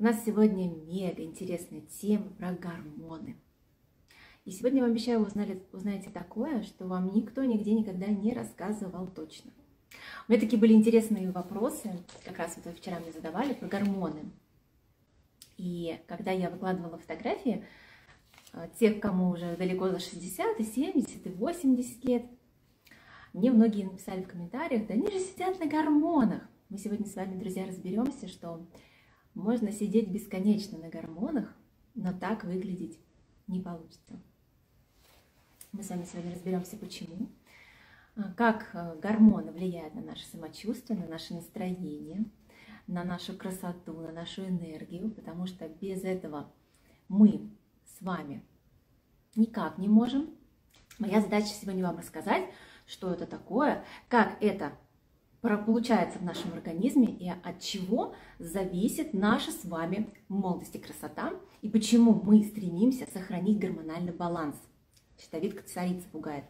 У нас сегодня мега интересная тема про гормоны. И сегодня, вам обещаю, узнаете такое, что вам никто нигде никогда не рассказывал точно. У меня такие были интересные вопросы, как раз вот вчера мне задавали, про гормоны. И когда я выкладывала фотографии тех, кому уже далеко за 60, и 70, и 80 лет, мне многие написали в комментариях: да они же сидят на гормонах. Мы сегодня с вами, друзья, разберемся, что... можно сидеть бесконечно на гормонах, но так выглядеть не получится. Мы с вами сегодня разберемся, почему, как гормоны влияют на наше самочувствие, на наше настроение, на нашу красоту, на нашу энергию, потому что без этого мы с вами никак не можем. Моя задача сегодня вам рассказать, что это такое, как это получается в нашем организме и от чего зависит наша с вами молодость и красота, и почему мы стремимся сохранить гормональный баланс. Щитовидка царица пугает.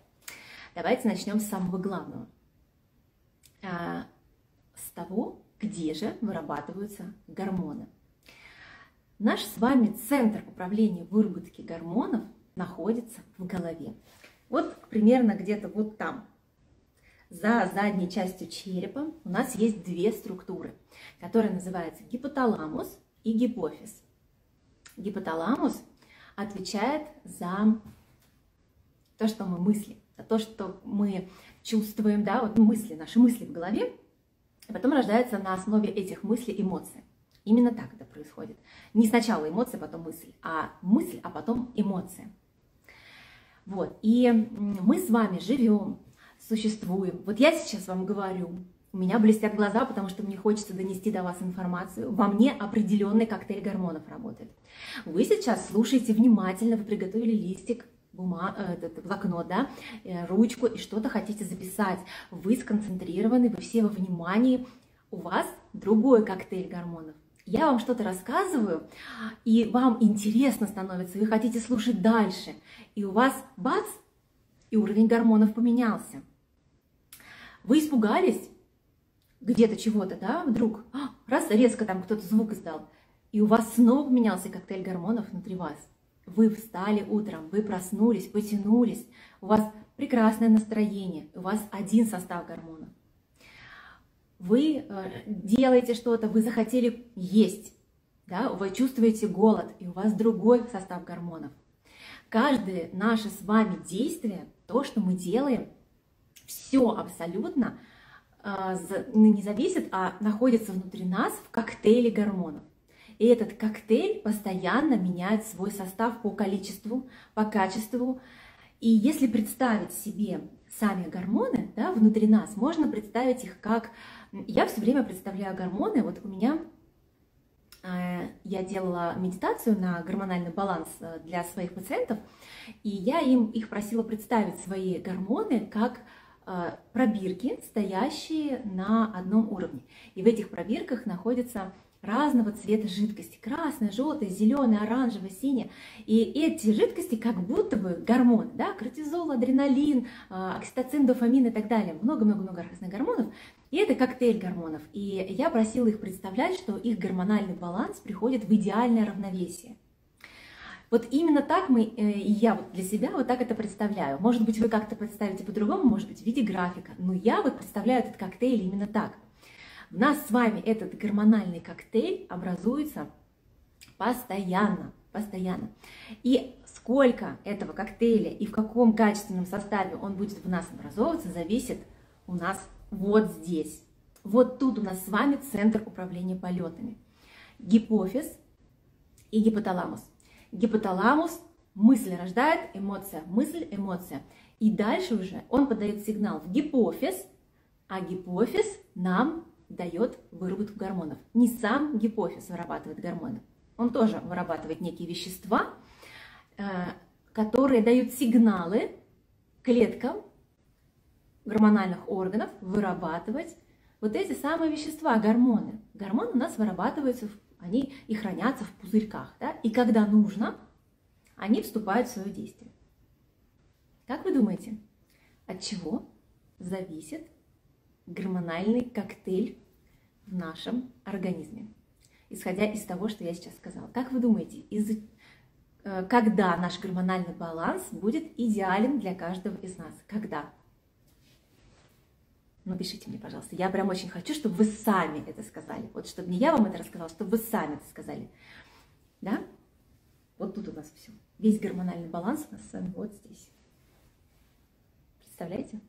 Давайте начнем с самого главного. С того, где же вырабатываются гормоны. Наш с вами центр управления выработки гормонов находится в голове. Вот примерно где-то вот там. За задней частью черепа у нас есть две структуры, которые называются гипоталамус и гипофиз. Гипоталамус отвечает за то, что мы мыслим, за то, что мы чувствуем, да, вот мысли, наши мысли в голове, а потом рождаются на основе этих мыслей эмоции. Именно так это происходит. Не сначала эмоции, потом мысль, а потом эмоции. Вот, и мы с вами живем, существуем. Вот я сейчас вам говорю, у меня блестят глаза, потому что мне хочется донести до вас информацию. Во мне определенный коктейль гормонов работает. Вы сейчас слушаете внимательно, вы приготовили листик, блокнот, да, ручку и что-то хотите записать. Вы сконцентрированы, вы все во внимании. У вас другой коктейль гормонов. Я вам что-то рассказываю, и вам интересно становится, вы хотите слушать дальше. И у вас бац, и уровень гормонов поменялся. Вы испугались где-то чего-то, да, вдруг, раз, резко там кто-то звук издал, и у вас снова поменялся коктейль гормонов внутри вас. Вы встали утром, вы проснулись, потянулись, у вас прекрасное настроение, у вас один состав гормонов. Вы делаете что-то, вы захотели есть, да, вы чувствуете голод, и у вас другой состав гормонов. Каждое наше с вами действие, то, что мы делаем, все абсолютно не зависит, а находится внутри нас в коктейле гормонов. И этот коктейль постоянно меняет свой состав по количеству, по качеству. И если представить себе сами гормоны, да, внутри нас, можно представить их как... Я все время представляю гормоны, вот у меня... Я делала медитацию на гормональный баланс для своих пациентов, и я их просила представить свои гормоны как пробирки, стоящие на одном уровне. И в этих пробирках находятся разного цвета жидкости: красная, желтая, зеленая, оранжевая, синяя. И эти жидкости как будто бы гормоны, да? Кортизол, адреналин, окситоцин, дофамин и так далее. Много-много-много разных гормонов. И это коктейль гормонов. И я просила их представлять, что их гормональный баланс приходит в идеальное равновесие. Вот именно так я вот для себя вот так это представляю. Может быть, вы как-то представите по-другому, может быть, в виде графика. Но я вот представляю этот коктейль именно так. У нас с вами этот гормональный коктейль образуется постоянно, постоянно. И сколько этого коктейля и в каком качественном составе он будет в нас образовываться, зависит у нас вот здесь. Вот тут у нас с вами центр управления полетами. Гипофиз и гипоталамус. Гипоталамус – мысль рождает, эмоция, мысль, эмоция. И дальше уже он подает сигнал в гипофиз, а гипофиз нам дает выработку гормонов. Не сам гипофиз вырабатывает гормоны. Он тоже вырабатывает некие вещества, которые дают сигналы клеткам гормональных органов вырабатывать вот эти самые вещества, гормоны. Гормоны у нас вырабатываются, они и хранятся в пузырьках, да? И когда нужно, они вступают в свое действие. Как вы думаете, от чего зависит гормональный коктейль в нашем организме? исходя из того, что я сейчас сказала. Как вы думаете, когда наш гормональный баланс будет идеален для каждого из нас? Когда? Напишите мне, пожалуйста. Я прям очень хочу, чтобы вы сами это сказали. Вот чтобы не я вам это рассказала, чтобы вы сами это сказали. Да? Вот тут у нас все. Весь гормональный баланс у нас с вами вот здесь. Представляете?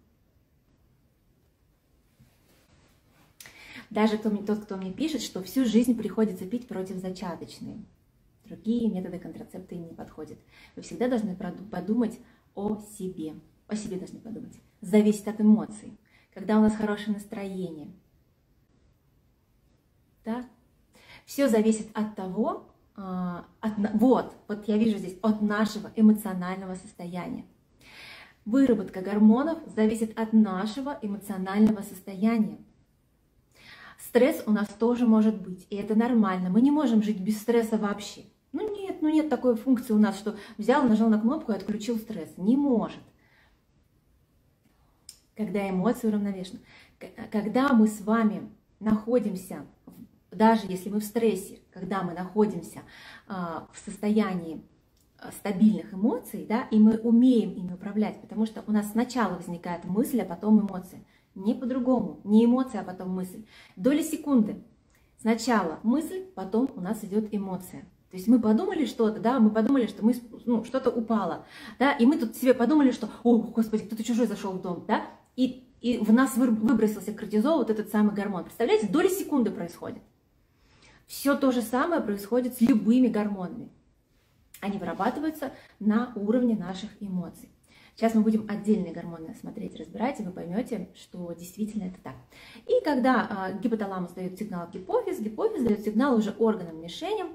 Даже тот, кто мне пишет, что всю жизнь приходится пить противозачаточные. Другие методы контрацепции не подходят. Вы всегда должны подумать о себе. О себе должны подумать. Зависит от эмоций. Когда у нас хорошее настроение. Да? Все зависит от того, вот я вижу здесь, от нашего эмоционального состояния. Выработка гормонов зависит от нашего эмоционального состояния. Стресс у нас тоже может быть, и это нормально. Мы не можем жить без стресса вообще. Ну нет такой функции у нас, что взял, нажал на кнопку и отключил стресс. Не может. Когда эмоции уравновешены. Когда мы с вами находимся, даже если мы в стрессе, когда мы находимся в состоянии стабильных эмоций, да, и мы умеем ими управлять, потому что у нас сначала возникает мысль, а потом эмоции. Не по-другому, не эмоция, а потом мысль. Доли секунды. Сначала мысль, потом у нас идет эмоция. То есть мы подумали что-то, да, мы подумали, что что-то упало, да, и мы тут себе подумали, что, о, господи, кто-то чужой зашел в дом, да, и в нас выбросился кортизол, вот этот самый гормон. Представляете, доли секунды происходит. Все то же самое происходит с любыми гормонами. Они вырабатываются на уровне наших эмоций. Сейчас мы будем отдельные гормоны смотреть, разбирать, и вы поймете, что действительно это так. И когда гипоталамус дает сигнал в гипофиз, гипофиз дает сигнал уже органам-мишеням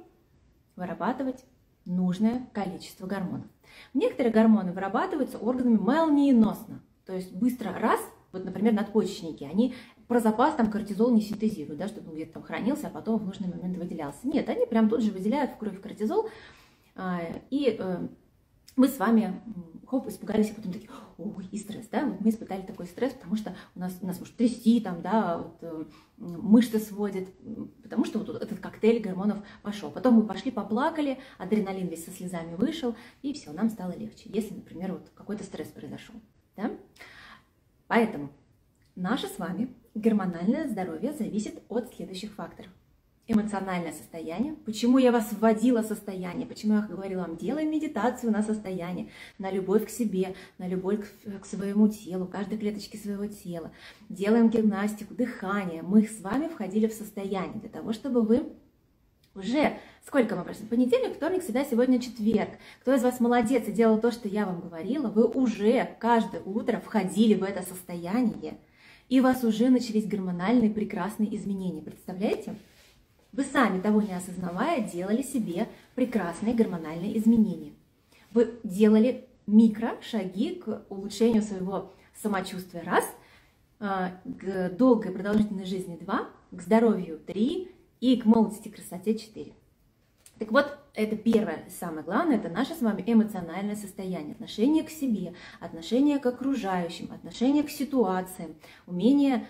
вырабатывать нужное количество гормонов. Некоторые гормоны вырабатываются органами молниеносно, то есть быстро раз, вот, например, надпочечники, они про запас там кортизол не синтезируют, да, чтобы он где-то там хранился, а потом в нужный момент выделялся. Нет, они прям тут же выделяют в кровь кортизол, и мы с вами, хоп, испугались, а потом такие, ой, и стресс, да, вот мы испытали такой стресс, потому что у нас может трясти, там, да, вот, мышцы сводят, потому что вот этот коктейль гормонов пошел. Потом мы пошли, поплакали, адреналин весь со слезами вышел, и все, нам стало легче, если, например, вот какой-то стресс произошел, да. Поэтому наше с вами гормональное здоровье зависит от следующих факторов. Эмоциональное состояние. Почему я вас вводила в состояние? Почему я говорила вам, делай медитацию на состояние, на любовь к себе, на любовь к своему телу, каждой клеточке своего тела. Делаем гимнастику, дыхание. Мы с вами входили в состояние для того, чтобы вы уже... Сколько мы прошли? Понедельник, вторник, среда, сегодня четверг. Кто из вас молодец и делал то, что я вам говорила, вы уже каждое утро входили в это состояние, и у вас уже начались гормональные прекрасные изменения. Представляете? Вы сами, того не осознавая, делали себе прекрасные гормональные изменения. Вы делали микрошаги к улучшению своего самочувствия раз, к долгой продолжительной жизни 2, к здоровью 3 и к молодости и красоте 4. Так вот, это первое, самое главное, это наше с вами эмоциональное состояние, отношение к себе, отношение к окружающим, отношение к ситуациям, умение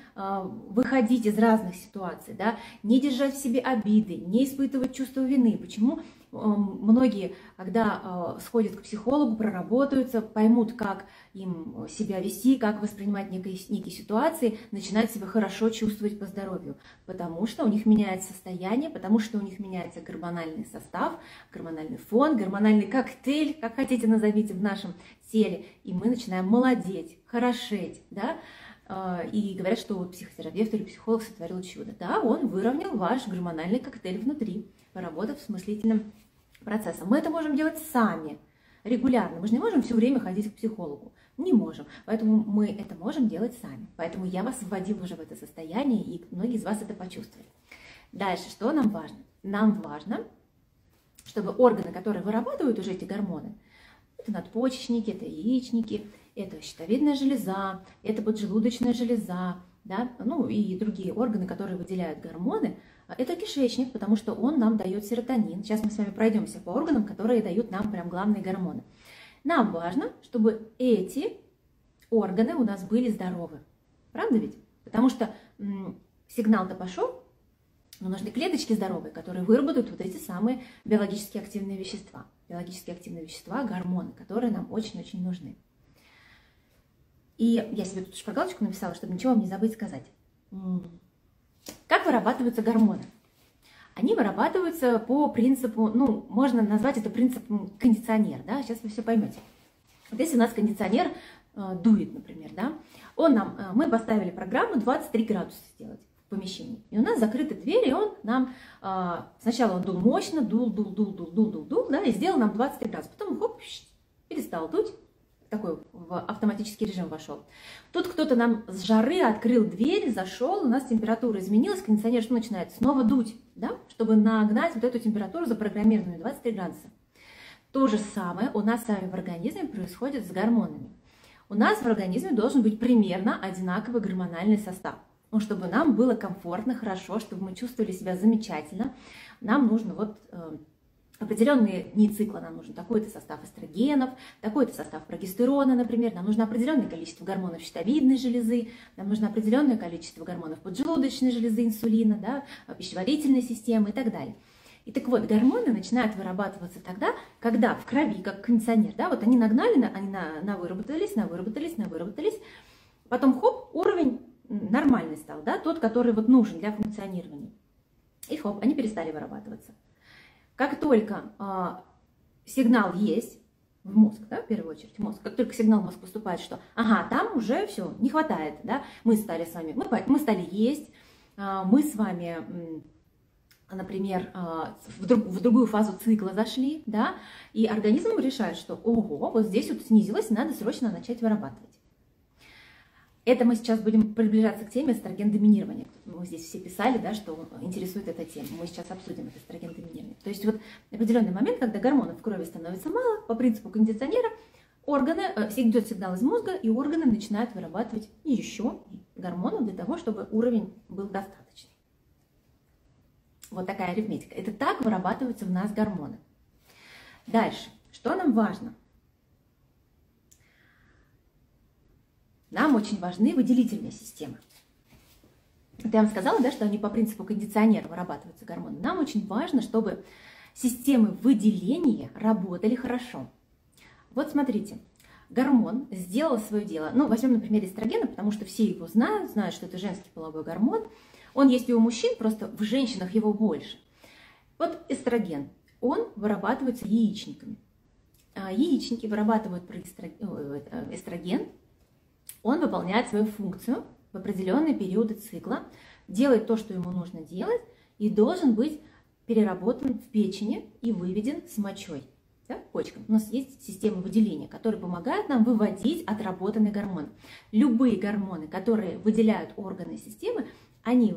выходить из разных ситуаций, да, не держать в себе обиды, не испытывать чувство вины. Почему многие, когда сходят к психологу, проработаются, поймут, как им себя вести, как воспринимать некие ситуации, начинают себя хорошо чувствовать по здоровью, потому что у них меняется состояние, потому что у них меняется гормональный состав, гормональный фон, гормональный коктейль, как хотите назовите, в нашем теле, и мы начинаем молодеть, хорошеть, да? И говорят, что психотерапевт или психолог сотворил чудо. Да, он выровнял ваш гормональный коктейль внутри, поработав с мыслительным процессом. Мы это можем делать сами, регулярно. Мы же не можем все время ходить к психологу. Не можем. Поэтому мы это можем делать сами. Поэтому я вас вводила уже в это состояние, и многие из вас это почувствовали. Дальше, что нам важно? Нам важно, чтобы органы, которые вырабатывают уже эти гормоны, это надпочечники, это яичники, это щитовидная железа, это поджелудочная железа, да? Ну и другие органы, которые выделяют гормоны, это кишечник, потому что он нам дает серотонин. Сейчас мы с вами пройдемся по органам, которые дают нам прям главные гормоны. Нам важно, чтобы эти органы у нас были здоровы. Правда ведь? Потому что сигнал-то пошел, Но нужны клеточки здоровые, которые выработают вот эти самые биологически активные вещества. Биологически активные вещества, гормоны, которые нам очень-очень нужны. И я себе тут шпаргалочку написала, чтобы ничего вам не забыть сказать. Как вырабатываются гормоны? Они вырабатываются по принципу, ну, можно назвать это принципом кондиционер, да, сейчас вы все поймете. Вот если у нас кондиционер дует, например, да, мы поставили программу 23 градуса сделать в помещении, и у нас закрыты двери, и он нам, сначала он дул мощно, дул, да, и сделал нам 23 градуса, потом, хоп, перестал дуть, такой в автоматический режим вошел. Тут кто-то нам с жары открыл дверь, зашел, у нас температура изменилась, кондиционер что начинает? Снова дуть, да, чтобы нагнать вот эту температуру запрограммированную 23 градуса. То же самое у нас с вами в организме происходит с гормонами. У нас в организме должен быть примерно одинаковый гормональный состав. Ну, чтобы нам было комфортно, хорошо, чтобы мы чувствовали себя замечательно, нам нужно вот... определенные дни цикла нам нужен такой-то состав эстрогенов, такой-то состав прогестерона, например. Нам нужно определенное количество гормонов щитовидной железы, нам нужно определенное количество гормонов поджелудочной железы, инсулина, да, пищеварительной системы и так далее. И так вот, гормоны начинают вырабатываться тогда, когда в крови, как кондиционер, да, вот они нагнали, они навыработались, потом хоп, уровень нормальный стал, да, тот, который вот нужен для функционирования. И хоп, они перестали вырабатываться. Как только сигнал есть в мозг, да, в первую очередь мозг, как только сигнал в мозг поступает, что ага, там уже все, не хватает, да, мы стали с вами, мы стали есть, мы с вами, например, в другую фазу цикла зашли, да, и организм решает, что ого, вот здесь вот снизилось, надо срочно начать вырабатывать. Это мы сейчас будем приближаться к теме эстроген-доминирования. Мы здесь все писали, да, что интересует эта тема. Мы сейчас обсудим это эстроген-доминирование. То есть вот определенный момент, когда гормонов в крови становится мало, по принципу кондиционера, органы, идет сигнал из мозга, и органы начинают вырабатывать еще гормонов для того, чтобы уровень был достаточный. Вот такая арифметика. Это так вырабатываются в нас гормоны. Дальше. Что нам важно? Нам очень важны выделительные системы. Я вам сказала, да, что они по принципу кондиционера вырабатываются, гормоны. Нам очень важно, чтобы системы выделения работали хорошо. Вот смотрите, гормон сделал свое дело. Ну, возьмем, например, эстрогены, потому что все его знают, знают, что это женский половой гормон. Он есть и у мужчин, просто в женщинах его больше. Вот эстроген, он вырабатывается яичниками. Яичники вырабатывают эстроген. Он выполняет свою функцию в определенные периоды цикла, делает то, что ему нужно делать, и должен быть переработан в печени и выведен с мочой, да, почкам. У нас есть система выделения, которая помогает нам выводить отработанный гормон. Любые гормоны, которые выделяют органы и системы, они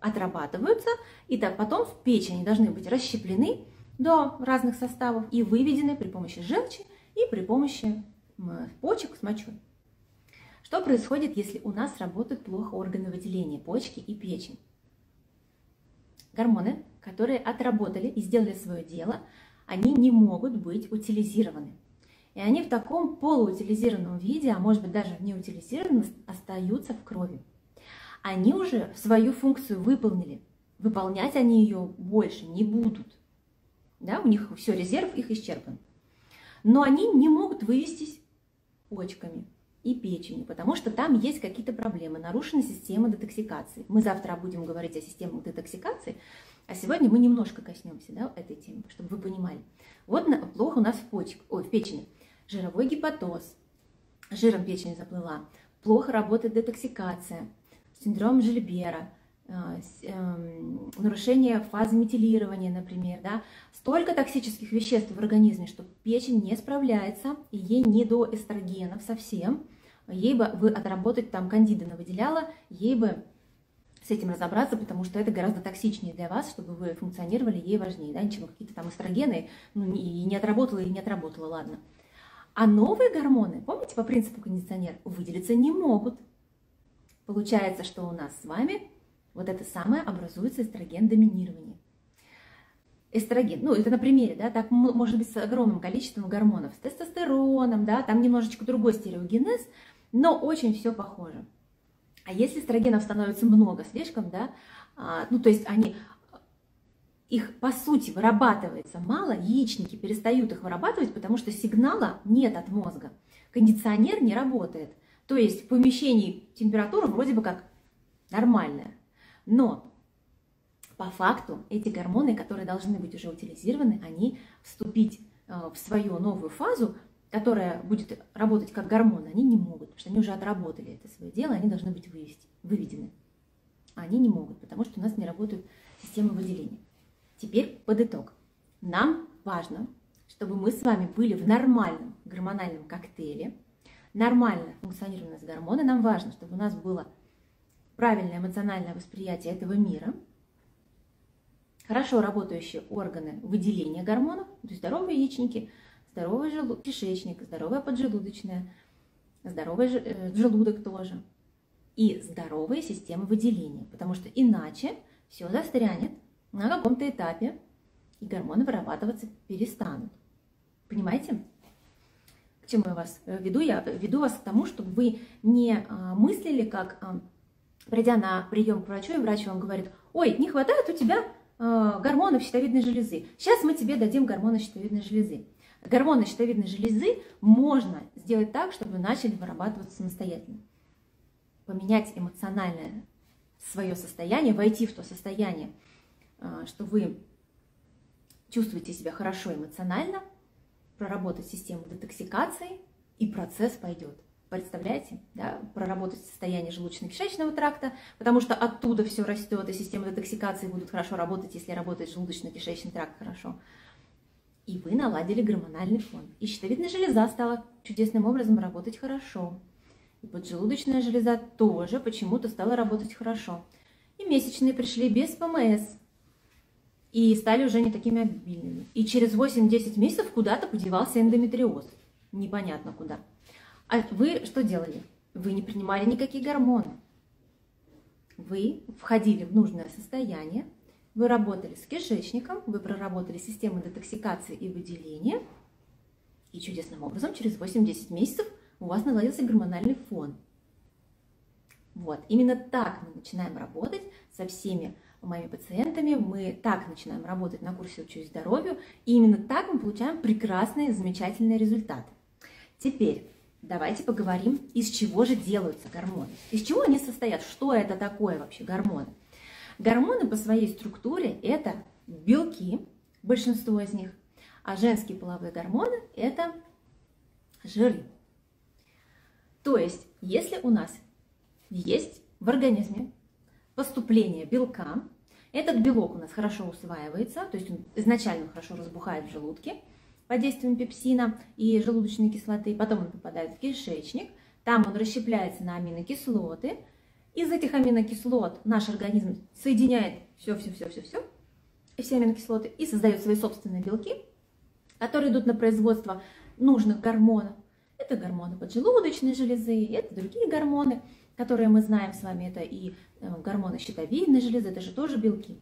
отрабатываются, и так потом в печени должны быть расщеплены до разных составов и выведены при помощи желчи и при помощи почек с мочой. Что происходит, если у нас работают плохо органы выделения, почки и печень? Гормоны, которые отработали и сделали свое дело, они не могут быть утилизированы. И они в таком полуутилизированном виде, а может быть даже в неутилизированном, остаются в крови. Они уже свою функцию выполнили. Выполнять они ее больше не будут. Да, у них все, резерв их исчерпан. Но они не могут вывестись почками и печени, потому что там есть какие-то проблемы, нарушена система детоксикации. Мы завтра будем говорить о системах детоксикации, а сегодня мы немножко коснемся, да, этой темы, чтобы вы понимали. Вот плохо у нас в печени. Жировой гепатоз, жиром печень заплыла, плохо работает детоксикация, синдром Жильбера, нарушение фазы метилирования, например, да, столько токсических веществ в организме, что печень не справляется, и ей не до эстрогенов совсем. Ей бы отработать, там кандида выделяла, ей бы с этим разобраться, потому что это гораздо токсичнее для вас, чтобы вы функционировали, ей важнее, да, чем какие-то там эстрогены, ну, и не отработала, ладно. А новые гормоны, помните, по принципу кондиционер, выделиться не могут. Получается, что у нас с вами вот это самое образуется эстроген-доминирование. Эстроген, ну это на примере, да, так может быть с огромным количеством гормонов, с тестостероном, да, там немножечко другой стереогенез, но очень все похоже. А если эстрогенов становится много слишком, да, ну то есть они, их по сути вырабатывается мало, яичники перестают их вырабатывать, потому что сигнала нет от мозга, кондиционер не работает. То есть в помещении температура вроде бы как нормальная, но по факту эти гормоны, которые должны быть уже утилизированы, они вступить в свою новую фазу, которая будет работать как гормон, они не могут, потому что они уже отработали это свое дело, они должны быть выведены. А они не могут, потому что у нас не работают системы выделения. Теперь под итог. Нам важно, чтобы мы с вами были в нормальном гормональном коктейле, нормально функционировали у нас гормоны. Нам важно, чтобы у нас было правильное эмоциональное восприятие этого мира, хорошо работающие органы выделения гормонов, то есть здоровые яичники, здоровый кишечник, здоровая поджелудочная, здоровый желудок тоже и здоровые системы выделения, потому что иначе все застрянет на каком-то этапе и гормоны вырабатываться перестанут. Понимаете? К чему я вас веду? Я веду вас к тому, чтобы вы не мыслили, как придя на прием к врачу, и врач вам говорит: ой, не хватает у тебя гормонов щитовидной железы. Сейчас мы тебе дадим гормоны щитовидной железы. Гормоны щитовидной железы можно сделать так, чтобы начали вырабатываться самостоятельно. Поменять эмоциональное свое состояние, войти в то состояние, что вы чувствуете себя хорошо эмоционально, проработать систему детоксикации, и процесс пойдет. Представляете, да? Проработать состояние желудочно-кишечного тракта, потому что оттуда все растет, и системы детоксикации будут хорошо работать, если работает желудочно-кишечный тракт хорошо. И вы наладили гормональный фон. И щитовидная железа стала чудесным образом работать хорошо. И поджелудочная железа тоже почему-то стала работать хорошо. И месячные пришли без ПМС. И стали уже не такими обильными. И через 8-10 месяцев куда-то подевался эндометриоз. Непонятно куда. А вы что делали? Вы не принимали никакие гормоны. Вы входили в нужное состояние, вы работали с кишечником, вы проработали систему детоксикации и выделения, и чудесным образом через 8-10 месяцев у вас наладился гормональный фон. Вот, именно так мы начинаем работать со всеми моими пациентами, мы так начинаем работать на курсе «Учусь здоровью», и именно так мы получаем прекрасные, замечательные результаты. Теперь давайте поговорим, из чего же делаются гормоны, из чего они состоят, что это такое вообще гормоны. Гормоны по своей структуре – это белки, большинство из них, а женские половые гормоны – это жиры. То есть, если у нас есть в организме поступление белка, этот белок у нас хорошо усваивается, то есть он изначально хорошо разбухает в желудке, под действием пепсина и желудочной кислоты, потом он попадает в кишечник, там он расщепляется на аминокислоты, из этих аминокислот наш организм соединяет все, и все аминокислоты, и создает свои собственные белки, которые идут на производство нужных гормонов. Это гормоны поджелудочной железы, это другие гормоны, которые мы знаем с вами, это и гормоны щитовидной железы, это же тоже белки.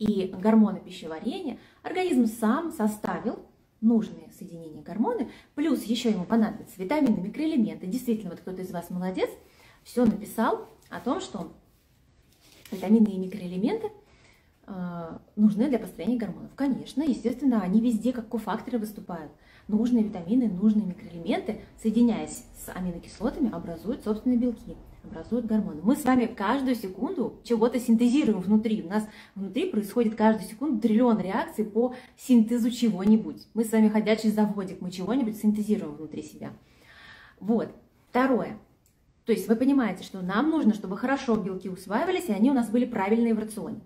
И гормоны пищеварения, организм сам составил нужные соединения гормоны, плюс еще ему понадобятся витамины, микроэлементы. Действительно, вот кто-то из вас молодец, все написал о том, что витамины и микроэлементы нужны для построения гормонов. Конечно, естественно, они везде как кофакторы выступают. Нужные витамины, нужные микроэлементы, соединяясь с аминокислотами, образуют собственные белки, образуют гормоны. Мы с вами каждую секунду чего-то синтезируем внутри. У нас внутри происходит каждую секунду триллион реакций по синтезу чего-нибудь. Мы с вами ходячий заводик, мы чего-нибудь синтезируем внутри себя. Вот. Второе. То есть вы понимаете, что нам нужно, чтобы хорошо белки усваивались, и они у нас были правильные в рационе.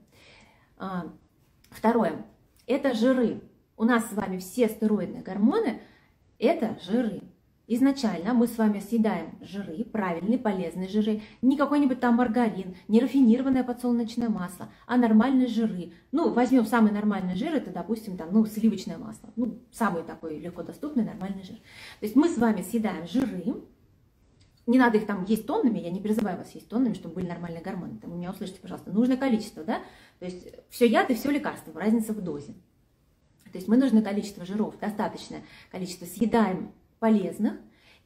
Второе. Это жиры. У нас с вами все стероидные гормоны – это жиры. Изначально мы с вами съедаем жиры, правильные, полезные жиры, не какой-нибудь там маргарин, не рафинированное подсолнечное масло, а нормальные жиры. Ну, возьмем самый нормальный жир, это, допустим, там, ну, сливочное масло, ну, самый такой легко доступный нормальный жир. То есть мы с вами съедаем жиры, не надо их там есть тоннами, я не призываю вас есть тоннами, чтобы были нормальные гормоны, там, вы меня услышите, пожалуйста, нужное количество, да, то есть все яд и все лекарство, разница в дозе. То есть мы нужное количество жиров, достаточное количество съедаем полезных.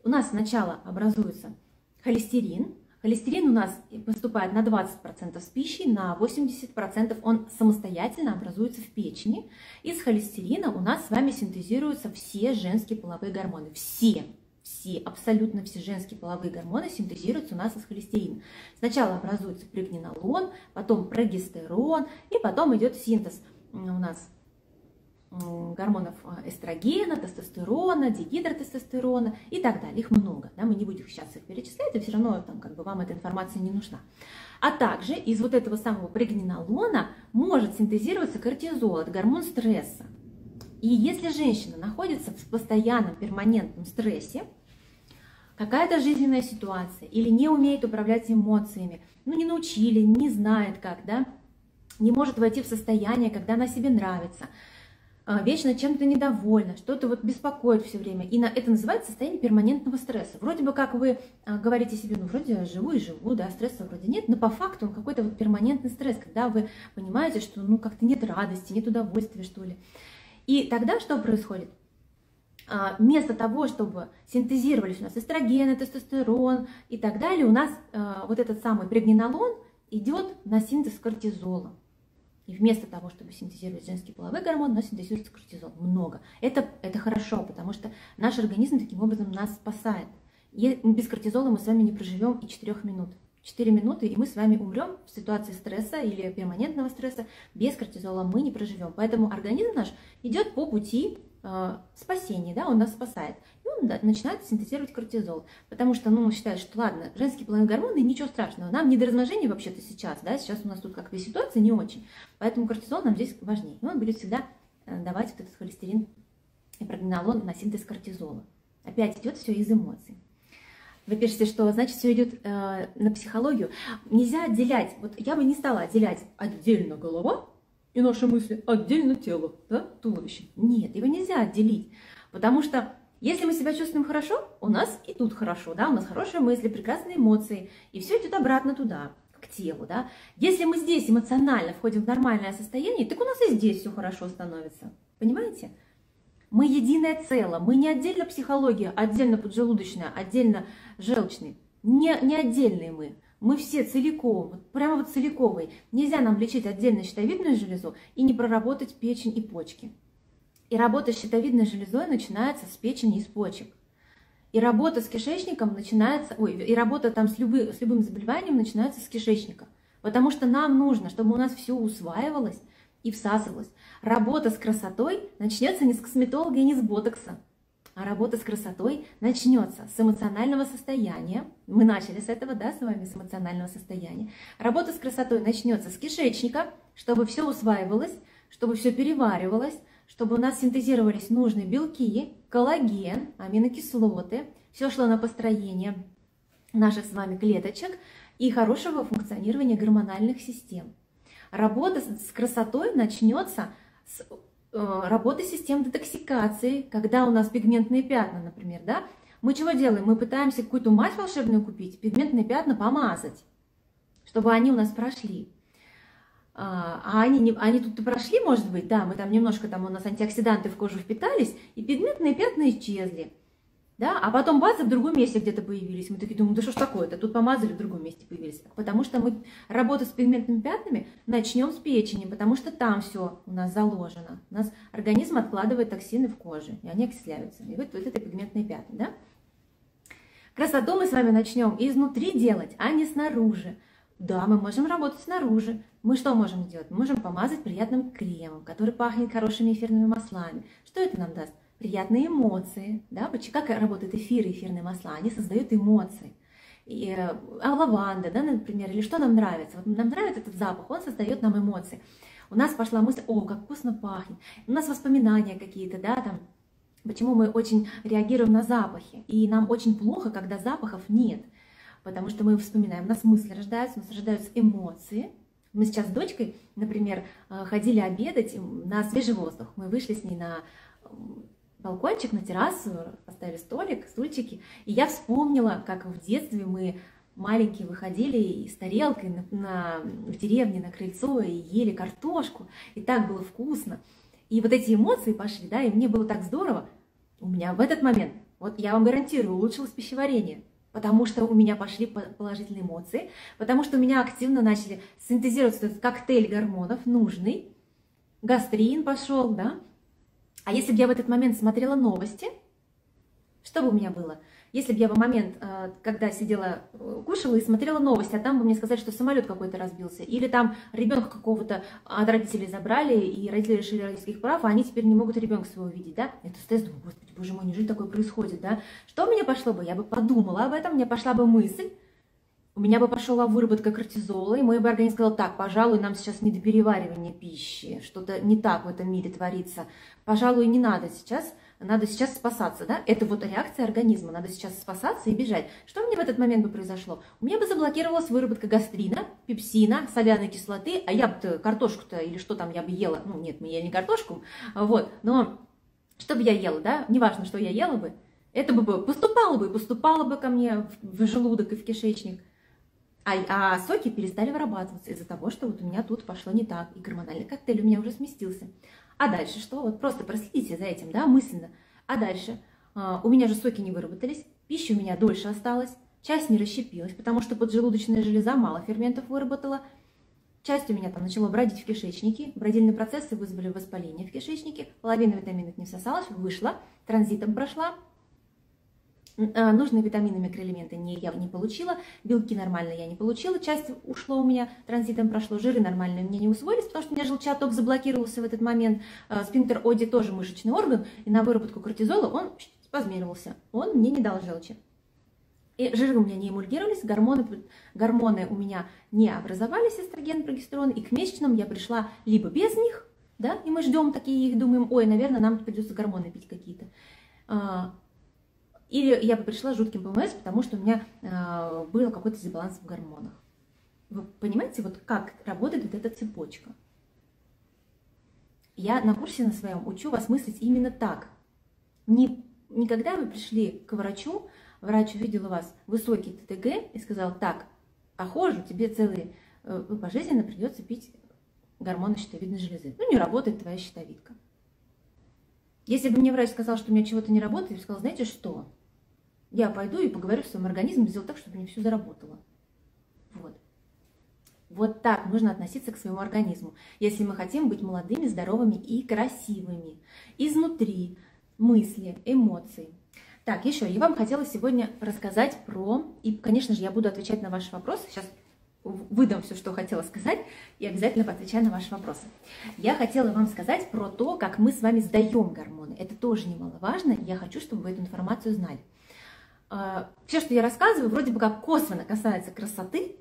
У нас сначала образуется холестерин. Холестерин у нас поступает на 20% с пищей, на 80% он самостоятельно образуется в печени. Из холестерина у нас с вами синтезируются все женские половые гормоны. Все, абсолютно все женские половые гормоны синтезируются у нас из холестерина. Сначала образуется прегненолон, потом прогестерон, и потом идет синтез у нас гормонов эстрогена, тестостерона, дегидротестостерона и так далее. Их много. Да? Мы не будем сейчас их перечислять, и все равно там, как бы, вам эта информация не нужна. А также из вот этого самого прегненолона может синтезироваться кортизол, это гормон стресса. И если женщина находится в постоянном перманентном стрессе, какая-то жизненная ситуация, или не умеет управлять эмоциями, ну не научили, не знает как, да, не может войти в состояние, когда она себе нравится, вечно чем-то недовольна, что-то вот беспокоит все время. И это называется состояние перманентного стресса. Вроде бы как вы говорите себе, ну вроде живу и живу, да, стресса вроде нет, но по факту он какой-то вот перманентный стресс, когда вы понимаете, что ну как-то нет радости, нет удовольствия, что ли. И тогда что происходит? Вместо того, чтобы синтезировались у нас эстрогены, тестостерон и так далее, у нас вот этот самый прегненолон идет на синтез кортизола. И вместо того, чтобы синтезировать женский половой гормон, у нас синтезируется кортизол. Много. Это хорошо, потому что наш организм таким образом нас спасает. И без кортизола мы с вами не проживем и 4 минут. 4 минуты, и мы с вами умрем в ситуации стресса или перманентного стресса. Без кортизола мы не проживем. Поэтому организм наш идет по пути спасения, да, он нас спасает. И он начинает синтезировать кортизол. Потому что, ну, он считает, что ладно, женские половые гормоны, ничего страшного. Нам не до размножения вообще-то сейчас, да, сейчас у нас тут как бы ситуация не очень. Поэтому кортизол нам здесь важнее. И он будет всегда давать вот этот холестерин и прогненолон на синтез кортизола. Опять идет все из эмоций. Вы пишете, что значит все идет на психологию. Нельзя отделять, вот я бы не стала отделять отдельно голова и наши мысли, отдельно тело, да, туловище. Нет, его нельзя отделить, потому что если мы себя чувствуем хорошо, у нас и тут хорошо, да, у нас хорошие мысли, прекрасные эмоции, и все идет обратно туда, к телу, да. Если мы здесь эмоционально входим в нормальное состояние, так у нас и здесь все хорошо становится, понимаете? Мы единое целое, мы не отдельно психология, отдельно поджелудочная, отдельно желчный, не отдельные мы все целиком, вот прямо вот целиковые. Нельзя нам лечить отдельно щитовидную железу и не проработать печень и почки. И работа с щитовидной железой начинается с печени и с почек. И работа с кишечником начинается, и работа там с любым заболеванием начинается с кишечника. Потому что нам нужно, чтобы у нас все усваивалось и всасывалась. Работа с красотой начнется не с косметолога и не с ботокса, а работа с красотой начнется с эмоционального состояния. Мы начали с этого, да, с вами, с эмоционального состояния. Работа с красотой начнется с кишечника, чтобы все усваивалось, чтобы все переваривалось, чтобы у нас синтезировались нужные белки, коллаген, аминокислоты, все шло на построение наших с вами клеточек и хорошего функционирования гормональных систем. Работа с красотой начнется с работы систем детоксикации, когда у нас пигментные пятна, например, да? Мы чего делаем? Мы пытаемся какую-то мазь волшебную купить, пигментные пятна помазать, чтобы они у нас прошли. А они тут-то прошли, может быть, да, мы там немножко, там у нас антиоксиданты в кожу впитались, и пигментные пятна исчезли. Да? А потом бац, в другом месте где-то появились. Мы такие думаем, да что ж такое-то, тут помазали, в другом месте появились. Потому что мы работу с пигментными пятнами начнем с печени, потому что там все у нас заложено. У нас организм откладывает токсины в коже, и они окисляются. И вот это пигментные пятна, да? Красоту мы с вами начнем изнутри делать, а не снаружи. Да, мы можем работать снаружи. Мы что можем сделать? Мы можем помазать приятным кремом, который пахнет хорошими эфирными маслами. Что это нам даст? Приятные эмоции, да, как работают эфиры, эфирные масла, они создают эмоции. И, лаванда, да, например, или что нам нравится, вот нам нравится этот запах, он создает нам эмоции. У нас пошла мысль, о, как вкусно пахнет, у нас воспоминания какие-то, да, там, почему мы очень реагируем на запахи, и нам очень плохо, когда запахов нет, потому что мы вспоминаем, у нас мысли рождаются, у нас рождаются эмоции. Мы сейчас с дочкой, например, ходили обедать на свежий воздух, мы вышли с ней на балкончик, на террасу, поставили столик, стульчики. И я вспомнила, как в детстве мы маленькие выходили и с тарелкой в деревне на крыльцо и ели картошку. И так было вкусно. И вот эти эмоции пошли, да, и мне было так здорово. У меня в этот момент, вот я вам гарантирую, улучшилось пищеварение. потому что у меня пошли положительные эмоции, потому что у меня активно начали синтезироваться этот коктейль гормонов нужный, гастрин пошел, да. А если бы я в этот момент смотрела новости, что бы у меня было? Если бы я в момент, когда сидела, кушала и смотрела новости, а там бы мне сказали, что самолет какой-то разбился, или там ребенка какого-то от родителей забрали, и родители решили родительских прав, а они теперь не могут ребенка своего видеть, да? Это стресс, думаю, господи, боже мой, неужели такое происходит, да? Что у меня пошло бы? Я бы подумала об этом, мне пошла бы мысль, у меня бы пошла выработка кортизола, и мой бы организм сказал, так, пожалуй, нам сейчас не до переваривания пищи, что-то не так в этом мире творится, пожалуй, не надо сейчас спасаться, да? Это вот реакция организма, надо сейчас спасаться и бежать. Что у меня в этот момент бы произошло? У меня бы заблокировалась выработка гастрина, пепсина, соляной кислоты, а я бы картошку-то или что там я бы ела, ну нет, мы ели не картошку, вот, но что бы я ела, да, неважно, что я ела бы, это бы поступало бы ко мне в желудок и в кишечник. А соки перестали вырабатываться из-за того, что вот у меня тут пошло не так, и гормональный коктейль у меня уже сместился. А дальше что? Вот просто проследите за этим, да, мысленно. А дальше? У меня же соки не выработались, пища у меня дольше осталась, часть не расщепилась, потому что поджелудочная железа мало ферментов выработала, часть у меня там начала бродить в кишечнике, бродильные процессы вызвали воспаление в кишечнике, половина витаминов не всосалась, вышла, транзитом прошла. Нужные витамины, микроэлементы я не получила, белки нормальные я не получила, часть ушло у меня, транзитом прошло, жиры нормальные мне не усвоились, потому что у меня желчаток заблокировался в этот момент, спинтер-оди тоже мышечный орган, и на выработку кортизола он спазмировался, он мне не дал желчи. И жиры у меня не эмульгировались, гормоны у меня не образовались, эстроген, прогестерон, и к месячным я пришла либо без них, да, и мы ждем такие их, думаем, ой, наверное, нам придется гормоны пить какие-то. Или я бы пришла с жутким ПМС, потому что у меня был какой-то дисбаланс в гормонах. Вы понимаете, вот как работает вот эта цепочка? Я на курсе на своем учу вас мыслить именно так. Никогда вы пришли к врачу, врач увидел у вас высокий ТТГ и сказал, так, похоже, тебе пожизненно придется пить гормоны щитовидной железы. Ну, не работает твоя щитовидка. Если бы мне врач сказал, что у меня чего-то не работает, я бы сказала, знаете что, я пойду и поговорю с своим организмом, сделаю так, чтобы мне все заработало. Вот. Вот так нужно относиться к своему организму, если мы хотим быть молодыми, здоровыми и красивыми. Изнутри мысли, эмоции. Так, еще я вам хотела сегодня рассказать про, и, конечно же, я буду отвечать на ваши вопросы, сейчас выдам все, что хотела сказать, и обязательно поотвечаю на ваши вопросы. Я хотела вам сказать про то, как мы с вами сдаем гормоны. Это тоже немаловажно, и я хочу, чтобы вы эту информацию знали. Все, что я рассказываю, вроде бы как косвенно касается красоты,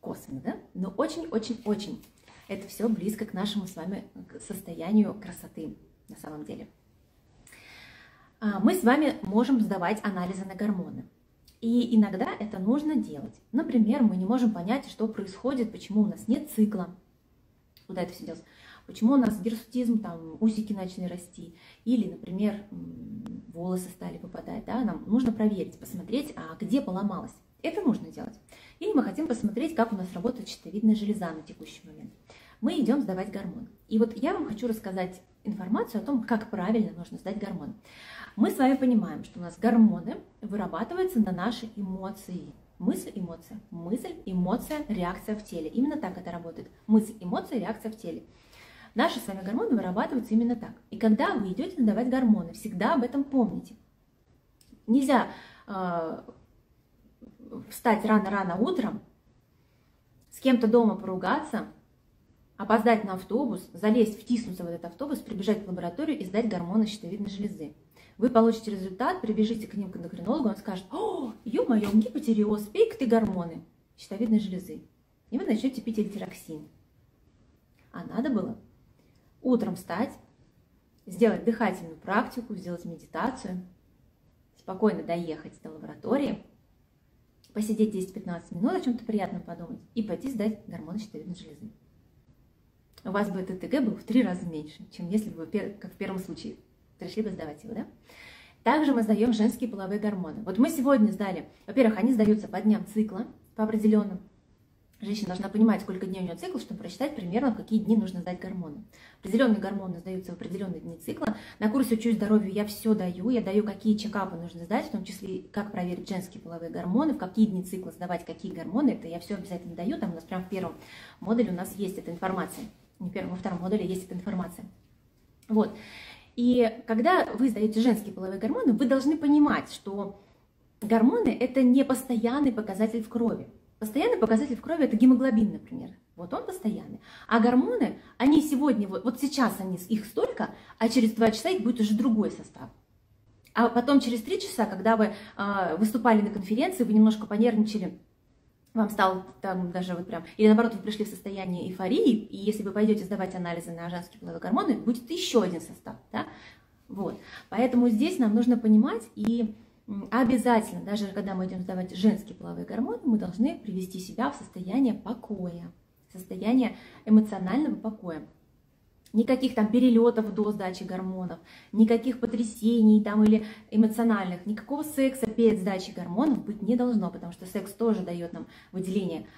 косвенно, да? Но очень-очень-очень это все близко к нашему с вами состоянию красоты на самом деле. Мы с вами можем сдавать анализы на гормоны. И иногда это нужно делать. Например, мы не можем понять, что происходит, почему у нас нет цикла, куда это все делось, почему у нас гирсутизм, там, усики начали расти, или, например, волосы стали выпадать, да, нам нужно проверить, посмотреть, а где поломалось. Это нужно делать. Или мы хотим посмотреть, как у нас работает щитовидная железа на текущий момент. Мы идем сдавать гормон. И вот я вам хочу рассказать информацию о том, как правильно нужно сдать гормон. Мы с вами понимаем, что у нас гормоны вырабатываются на наши эмоции. Мысль, эмоция. Мысль, эмоция, реакция в теле. Именно так это работает. Мысль, эмоция, реакция в теле. Наши с вами гормоны вырабатываются именно так. И когда вы идете сдавать гормоны, всегда об этом помните. Нельзя встать рано-рано утром, с кем-то дома поругаться, опоздать на автобус, залезть, втиснуться в этот автобус, прибежать в лабораторию и сдать гормоны щитовидной железы. Вы получите результат, прибежите к ним, к эндокринологу, он скажет, о, ё-моё, гипотиреоз, пей-ка ты гормоны щитовидной железы. И вы начнете пить эльтероксин. А надо было утром встать, сделать дыхательную практику, сделать медитацию, спокойно доехать до лаборатории, посидеть 10-15 минут, о чем-то приятном подумать и пойти сдать гормоны щитовидной железы. У вас бы ТТГ был в 3 раза меньше, чем если бы вы, как в первом случае, пришли бы сдавать его, да? Также мы сдаем женские половые гормоны. Вот мы сегодня сдали, во-первых, они сдаются по дням цикла, по определенным. Женщина должна понимать, сколько дней у нее цикл, чтобы просчитать примерно, в какие дни нужно сдать гормоны. Определенные гормоны сдаются в определенные дни цикла. На курсе «Учусь здоровью» я все даю. Я даю, какие чекапы нужно сдать, в том числе, как проверить женские половые гормоны, в какие дни цикла сдавать какие гормоны. Это я все обязательно даю. Там у нас прям в первом модуле у нас есть эта информация. Не в первом, во втором модуле есть эта информация. Вот. И когда вы сдаете женские половые гормоны, вы должны понимать, что гормоны – это не постоянный показатель в крови. Постоянный показатель в крови – это гемоглобин, например. Вот он постоянный. А гормоны, они сегодня, вот сейчас они, их столько, а через 2 часа их будет уже другой состав. А потом через 3 часа, когда вы выступали на конференции, вы немножко понервничали, вам стало там даже вот прям, или наоборот, вы пришли в состояние эйфории, и если вы пойдете сдавать анализы на женские половые гормоны, будет еще один состав. Да? Вот. Поэтому здесь нам нужно понимать и... Обязательно, даже когда мы идем сдавать женские половые гормоны, мы должны привести себя в состояние покоя, состояние эмоционального покоя. Никаких там перелетов до сдачи гормонов, никаких потрясений там или эмоциональных, никакого секса перед сдачей гормонов быть не должно, потому что секс тоже дает нам выделение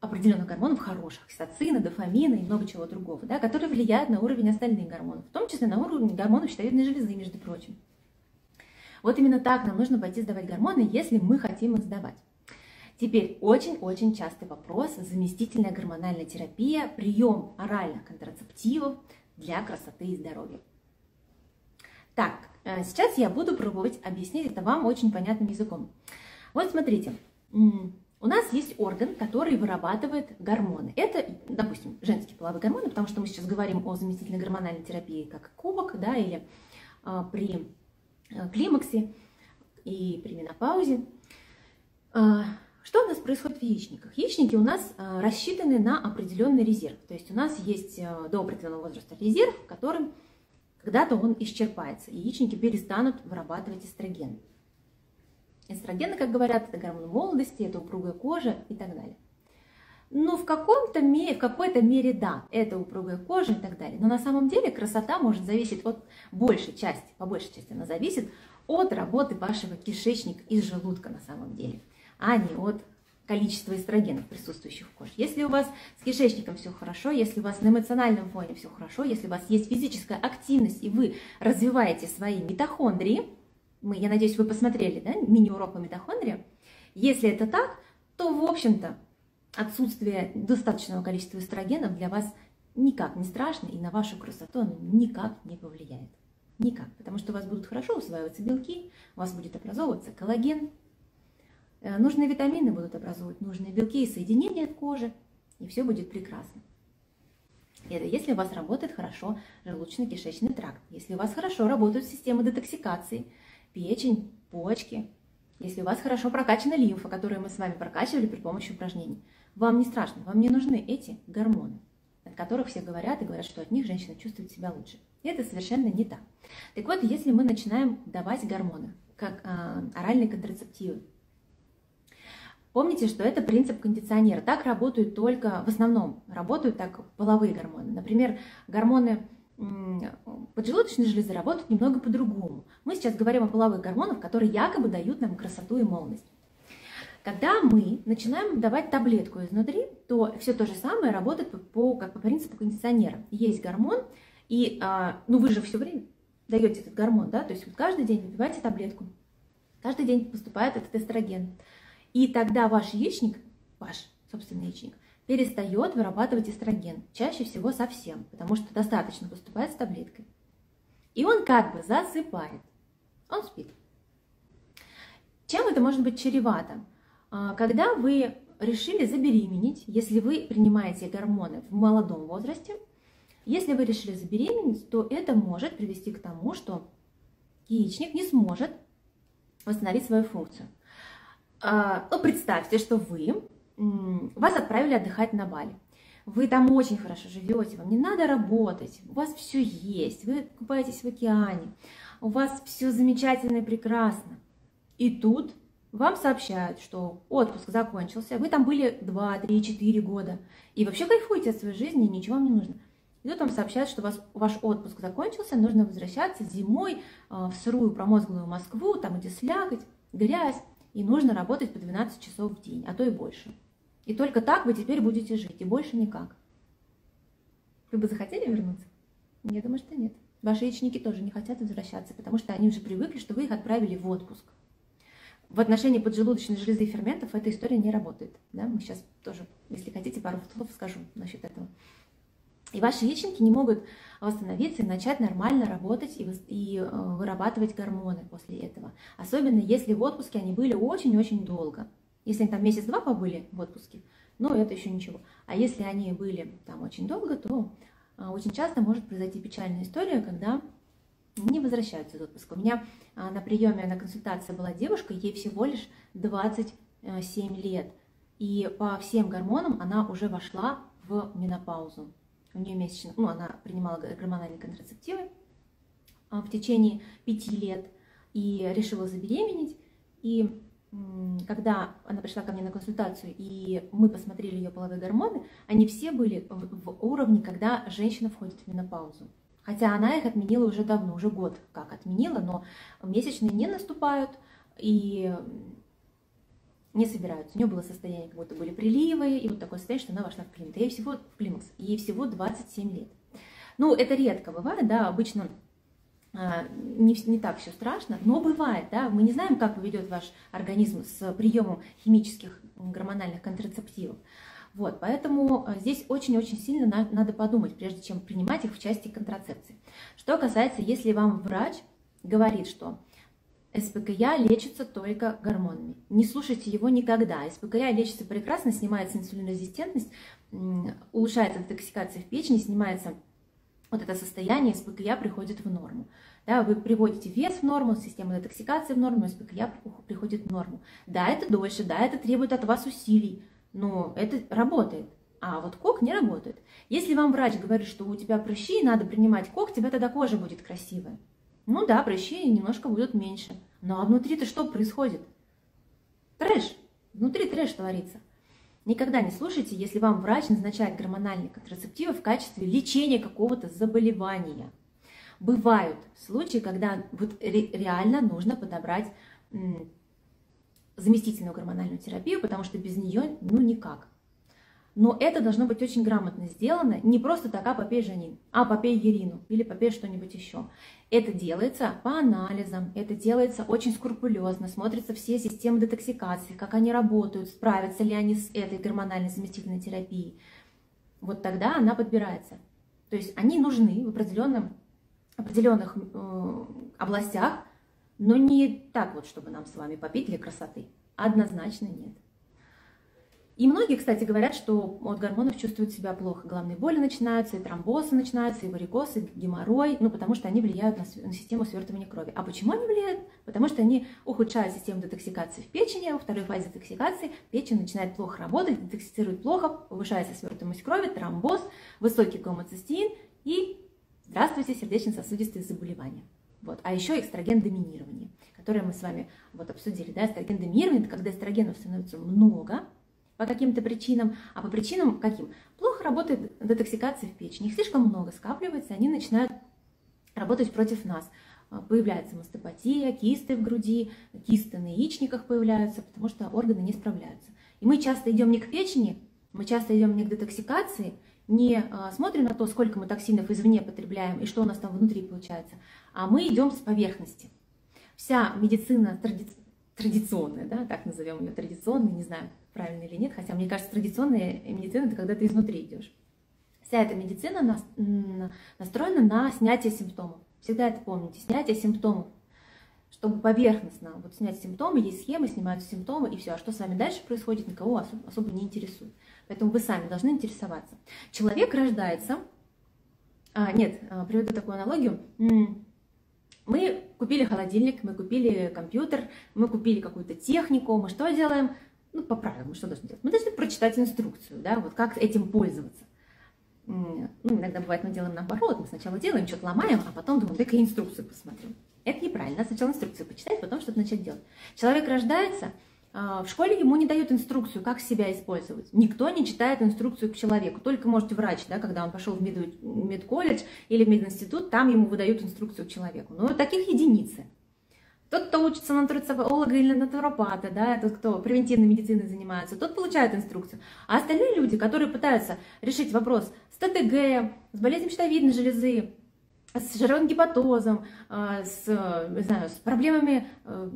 определенных гормонов хороших, окситоцина, дофамина и много чего другого, да, которые влияют на уровень остальных гормонов, в том числе на уровень гормонов щитовидной железы, между прочим. Вот именно так нам нужно пойти сдавать гормоны, если мы хотим их сдавать. Теперь очень-очень частый вопрос. Заместительная гормональная терапия, прием оральных контрацептивов для красоты и здоровья. Так, сейчас я буду пробовать объяснить это вам очень понятным языком. Вот смотрите, у нас есть орган, который вырабатывает гормоны. Это, допустим, женские половые гормоны, потому что мы сейчас говорим о заместительной гормональной терапии как КОК, да, или при... климаксе и при менопаузе. Что у нас происходит в яичниках? Яичники у нас рассчитаны на определенный резерв. То есть у нас есть до определенного возраста резерв, которым когда-то он исчерпается. Яичники перестанут вырабатывать эстроген. Эстрогены, как говорят, это гормон молодости, это упругая кожа и так далее. Ну, в какой-то мере, да, это упругая кожа и так далее. Но на самом деле красота может зависеть от большей части, по большей части она зависит от работы вашего кишечника и желудка на самом деле, а не от количества эстрогенов, присутствующих в коже. Если у вас с кишечником все хорошо, если у вас на эмоциональном фоне все хорошо, если у вас есть физическая активность и вы развиваете свои митохондрии, я надеюсь, вы посмотрели, да, мини-урок по митохондриям, если это так, то, в общем-то, отсутствие достаточного количества эстрогенов для вас никак не страшно, и на вашу красоту оно никак не повлияет. Никак. Потому что у вас будут хорошо усваиваться белки, у вас будет образовываться коллаген, нужные витамины будут образовывать нужные белки и соединения в коже, и все будет прекрасно. Это если у вас работает хорошо желудочно-кишечный тракт, если у вас хорошо работают системы детоксикации, печень, почки, если у вас хорошо прокачана лимфа, которую мы с вами прокачивали при помощи упражнений. Вам не страшно, вам не нужны эти гормоны, от которых все говорят и говорят, что от них женщина чувствует себя лучше. Это совершенно не так. Так вот, если мы начинаем давать гормоны, как оральные контрацептивы, помните, что это принцип кондиционера. Так работают только, в основном, работают так половые гормоны. Например, гормоны поджелудочной железы работают немного по-другому. Мы сейчас говорим о половых гормонах, которые якобы дают нам красоту и молодость. Когда мы начинаем давать таблетку изнутри, то все то же самое работает по принципу кондиционера. Есть гормон, и вы же все время даете этот гормон, да, то есть вот каждый день выпиваете таблетку, каждый день поступает этот эстроген. И тогда ваш яичник, ваш собственный яичник, перестает вырабатывать эстроген, чаще всего совсем, потому что достаточно поступает с таблеткой. И он как бы засыпает, он спит. Чем это может быть чревато? Когда вы решили забеременеть, если вы принимаете гормоны в молодом возрасте, если вы решили забеременеть, то это может привести к тому, что яичник не сможет восстановить свою функцию. Представьте, что вас отправили отдыхать на Бали. Вы там очень хорошо живете, вам не надо работать, у вас все есть, вы купаетесь в океане, у вас все замечательно и прекрасно. И тут вам сообщают, что отпуск закончился, вы там были 2, 3, 4 года, и вообще кайфуете от своей жизни, и ничего вам не нужно. И тут вам сообщают, что ваш отпуск закончился, нужно возвращаться зимой в сырую промозглую Москву, там где слякоть, грязь, и нужно работать по 12 часов в день, а то и больше. И только так вы теперь будете жить, и больше никак. Вы бы захотели вернуться? Я думаю, что нет. Ваши яичники тоже не хотят возвращаться, потому что они уже привыкли, что вы их отправили в отпуск. В отношении поджелудочной железы и ферментов эта история не работает. Да? Мы сейчас тоже, если хотите, пару слов скажу насчет этого. И ваши яичники не могут восстановиться и начать нормально работать и вырабатывать гормоны после этого. Особенно если в отпуске они были очень-очень долго. Если они там месяц-два побыли в отпуске, ну это еще ничего. А если они были там очень долго, то очень часто может произойти печальная история, когда не возвращаются из отпуска. У меня на приеме, на консультации была девушка, ей всего лишь 27 лет. И по всем гормонам она уже вошла в менопаузу. У нее месячно, ну, она принимала гормональные контрацептивы в течение 5 лет и решила забеременеть. И когда она пришла ко мне на консультацию, и мы посмотрели ее половые гормоны, они все были в уровне, когда женщина входит в менопаузу. Хотя она их отменила уже давно, уже год как отменила, но месячные не наступают и не собираются. У нее было состояние, как будто были приливы, и вот такое состояние, что она вошла в климакс. Ей всего, в климакс, ей всего 27 лет. Ну, это редко бывает, да, обычно не так все страшно, но бывает, да, мы не знаем, как поведет ваш организм с приемом химических гормональных контрацептивов. Вот, поэтому здесь очень-очень сильно надо подумать, прежде чем принимать их в части контрацепции. Что касается, если вам врач говорит, что СПКЯ лечится только гормонами, не слушайте его никогда. СПКЯ лечится прекрасно, снимается инсулинорезистентность, улучшается детоксикация в печени, снимается вот это состояние, СПКЯ приходит в норму. Да, вы приводите вес в норму, система детоксикации в норму, СПКЯ приходит в норму. Да, это дольше, да, это требует от вас усилий. Но это работает, а вот КОК не работает. Если вам врач говорит, что у тебя прыщи, надо принимать КОК, тебя тогда кожа будет красивая. Ну да, прыщи немножко будут меньше. Но а внутри-то что происходит? Трэш. Внутри трэш творится. Никогда не слушайте, если вам врач назначает гормональные контрацептивы в качестве лечения какого-то заболевания. Бывают случаи, когда вот реально нужно подобрать заместительную гормональную терапию, потому что без нее ну никак. Но это должно быть очень грамотно сделано, не просто так, а попей Жанин, а попей Ерину или попей что-нибудь еще. Это делается по анализам, это делается очень скрупулезно, смотрятся все системы детоксикации, как они работают, справятся ли они с этой гормональной заместительной терапией. Вот тогда она подбирается. То есть они нужны в определенных областях, но не так вот, чтобы нам с вами попить для красоты. Однозначно нет. И многие, кстати, говорят, что от гормонов чувствуют себя плохо. Головные боли начинаются, и тромбозы начинаются, и варикоз, и геморрой. Ну, потому что они влияют на систему свертывания крови. А почему они влияют? Потому что они ухудшают систему детоксикации в печени. Во второй фазе детоксикации печень начинает плохо работать, детоксицирует плохо, повышается свертываемость крови, тромбоз, высокий гомоцистеин и, здравствуйте, сердечно-сосудистые заболевания. Вот. А еще экстраген доминирования, которое мы с вами вот обсудили. Да? Экстраген доминирования – это когда эстрогенов становится много по каким-то причинам. А по причинам каким? Плохо работает детоксикация в печени. Их слишком много скапливается, они начинают работать против нас. Появляется мастопатия, кисты в груди, кисты на яичниках появляются, потому что органы не справляются. И мы часто идем не к печени, мы часто идем не к детоксикации, не смотрим на то, сколько мы токсинов извне потребляем и что у нас там внутри получается, а мы идем с поверхности. Вся медицина традиционная, да, так назовем ее традиционной, не знаю, правильно или нет, хотя мне кажется, традиционная медицина – это когда ты изнутри идешь. Вся эта медицина настроена на снятие симптомов. Всегда это помните, снятие симптомов. Чтобы поверхностно вот снять симптомы, есть схемы, снимаются симптомы и все. А что с вами дальше происходит, никого особо не интересует. Поэтому вы сами должны интересоваться. Человек рождается... нет, приведу такую аналогию. Мы купили холодильник, мы купили компьютер, мы купили какую-то технику. Мы что делаем? Ну, по правилам, мы что должны делать? Мы должны прочитать инструкцию, да, вот как этим пользоваться. Ну, иногда бывает, мы делаем наоборот. Мы сначала делаем, что-то ломаем, а потом думаем, дай-ка я инструкцию посмотрю. Это неправильно. Надо сначала инструкцию почитать, потом что-то начать делать. Человек рождается, в школе ему не дают инструкцию, как себя использовать. Никто не читает инструкцию к человеку. Только, может, врач, да, когда он пошел в медколледж или в мединститут, там ему выдают инструкцию к человеку. Но таких единицы. Тот, кто учится на трудолога или на натуропата, да, тот, кто превентивной медициной занимается, тот получает инструкцию. А остальные люди, которые пытаются решить вопрос с ТТГ, с болезнью щитовидной железы, с жировым гепатозом, с проблемами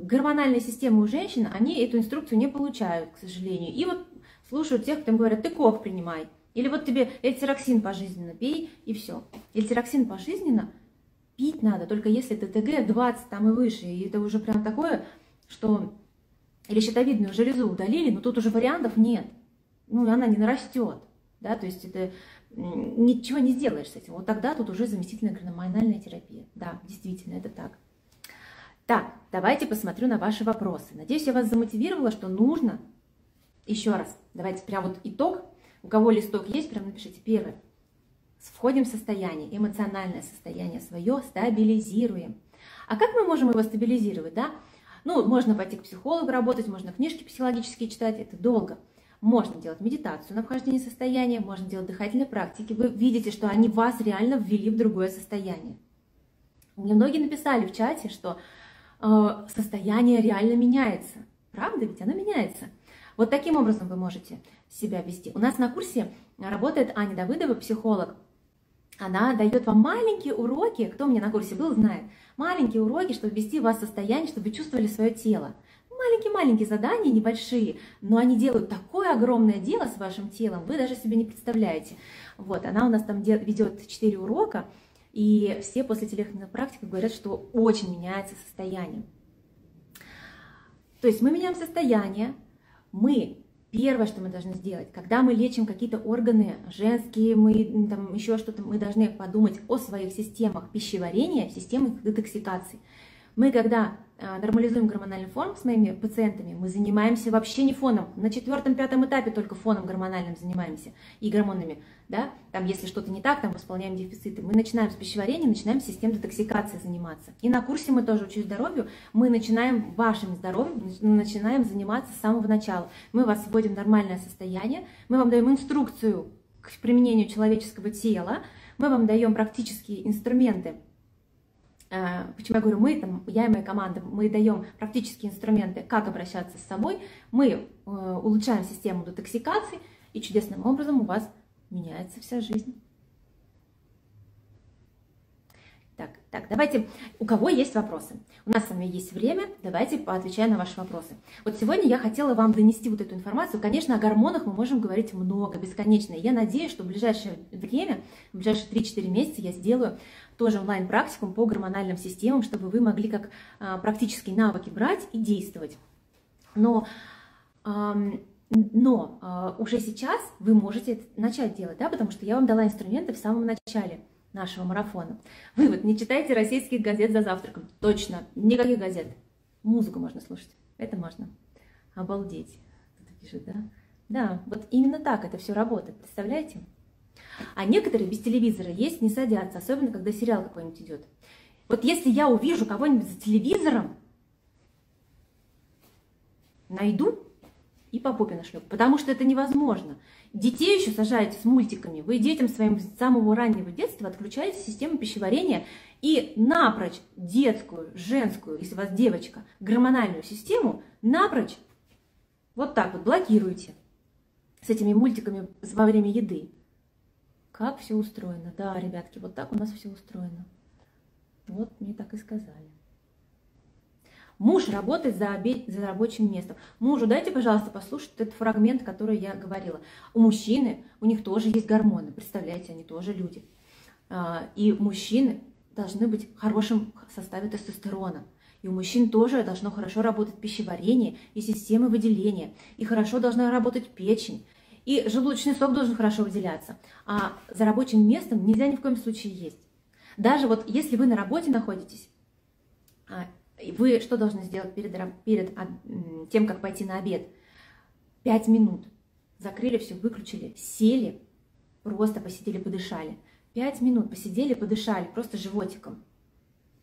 гормональной системы у женщин, они эту инструкцию не получают, к сожалению. И вот слушают тех, кто им говорят, ты КОК принимай, или вот тебе эльтироксин пожизненно пей, и все. Эльтироксин пожизненно пить надо, только если ТТГ 20 там и выше, и это уже прям такое, что или щитовидную железу удалили, но тут уже вариантов нет, ну она не нарастет, да, то есть это ничего не сделаешь с этим. Вот тогда тут уже заместительная гормональная терапия, да, действительно, это так. Так, давайте посмотрю на ваши вопросы. Надеюсь, я вас замотивировала, что нужно еще раз. Давайте прям вот итог. У кого листок есть, прям напишите. Первое. Входим в состояние, эмоциональное состояние свое стабилизируем. А как мы можем его стабилизировать, да? Ну, можно пойти к психологу работать, можно книжки психологические читать, это долго. Можно делать медитацию на вхождение в состояние, можно делать дыхательные практики. Вы видите, что они вас реально ввели в другое состояние. Мне многие написали в чате, что состояние реально меняется. Правда ведь? Оно меняется. Вот таким образом вы можете себя вести. У нас на курсе работает Аня Давыдова, психолог. Она дает вам маленькие уроки, кто у меня на курсе был, знает, маленькие уроки, чтобы ввести вас в состояние, чтобы вы чувствовали свое тело. Маленькие-маленькие задания, небольшие, но они делают такое огромное дело с вашим телом, вы даже себе не представляете. Вот, она у нас там ведет 4 урока, и все после телефонной практики говорят, что очень меняется состояние. То есть мы меняем состояние, мы... Первое, что мы должны сделать, когда мы лечим какие-то органы женские, мы там еще что-то, мы должны подумать о своих системах пищеварения, системах детоксикации. Мы, когда нормализуем гормональный фон с моими пациентами, мы занимаемся вообще не фоном. На 4-5 этапе только фоном гормональным занимаемся и гормонами. Да? Там, если что-то не так, там восполняем дефициты. Мы начинаем с пищеварения, начинаем с систем детоксикации заниматься. И на курсе мы тоже «Учусь здоровью», мы начинаем вашим здоровьем, начинаем заниматься с самого начала. Мы вас вводим в нормальное состояние, мы вам даем инструкцию к применению человеческого тела, мы вам даем практические инструменты. Почему я говорю мы, там, я и моя команда, мы даем практические инструменты, как обращаться с собой, мы улучшаем систему детоксикации, и чудесным образом у вас меняется вся жизнь. Так, давайте, у кого есть вопросы? У нас с вами есть время, давайте поотвечаем на ваши вопросы. Вот сегодня я хотела вам донести вот эту информацию. Конечно, о гормонах мы можем говорить много, бесконечно. Я надеюсь, что в ближайшее время, в ближайшие 3-4 месяца я сделаю тоже онлайн-практикум по гормональным системам, чтобы вы могли как практические навыки брать и действовать. Но уже сейчас вы можете это начать делать, да, потому что я вам дала инструменты в самом начале нашего марафона. Вывод: не читайте российских газет за завтраком. Точно, никаких газет. Музыку можно слушать. Это можно. Обалдеть. Кто-то пишет, да? Да, вот именно так это все работает, представляете? А некоторые без телевизора есть не садятся, особенно когда сериал какой-нибудь идет. Вот если я увижу кого-нибудь за телевизором, найду и по попе нашлёп, потому что это невозможно. Детей еще сажаете с мультиками. Вы детям своим с самого раннего детства отключаете систему пищеварения и напрочь детскую, женскую, если у вас девочка, гормональную систему, напрочь вот так вот блокируете с этими мультиками во время еды. Как все устроено. Да, ребятки, вот так у нас все устроено. Вот мне так и сказали. Муж работает за рабочим местом. Мужу дайте, пожалуйста, послушать этот фрагмент, который я говорила. У мужчины, у них тоже есть гормоны. Представляете, они тоже люди. И мужчины должны быть в хорошем составе тестостерона. И у мужчин тоже должно хорошо работать пищеварение и системы выделения. И хорошо должна работать печень. И желудочный сок должен хорошо выделяться. А за рабочим местом нельзя ни в коем случае есть. Даже вот если вы на работе находитесь, вы что должны сделать перед тем, как пойти на обед? 5 минут. Закрыли все, выключили, сели, просто посидели, подышали. 5 минут посидели, подышали, просто животиком.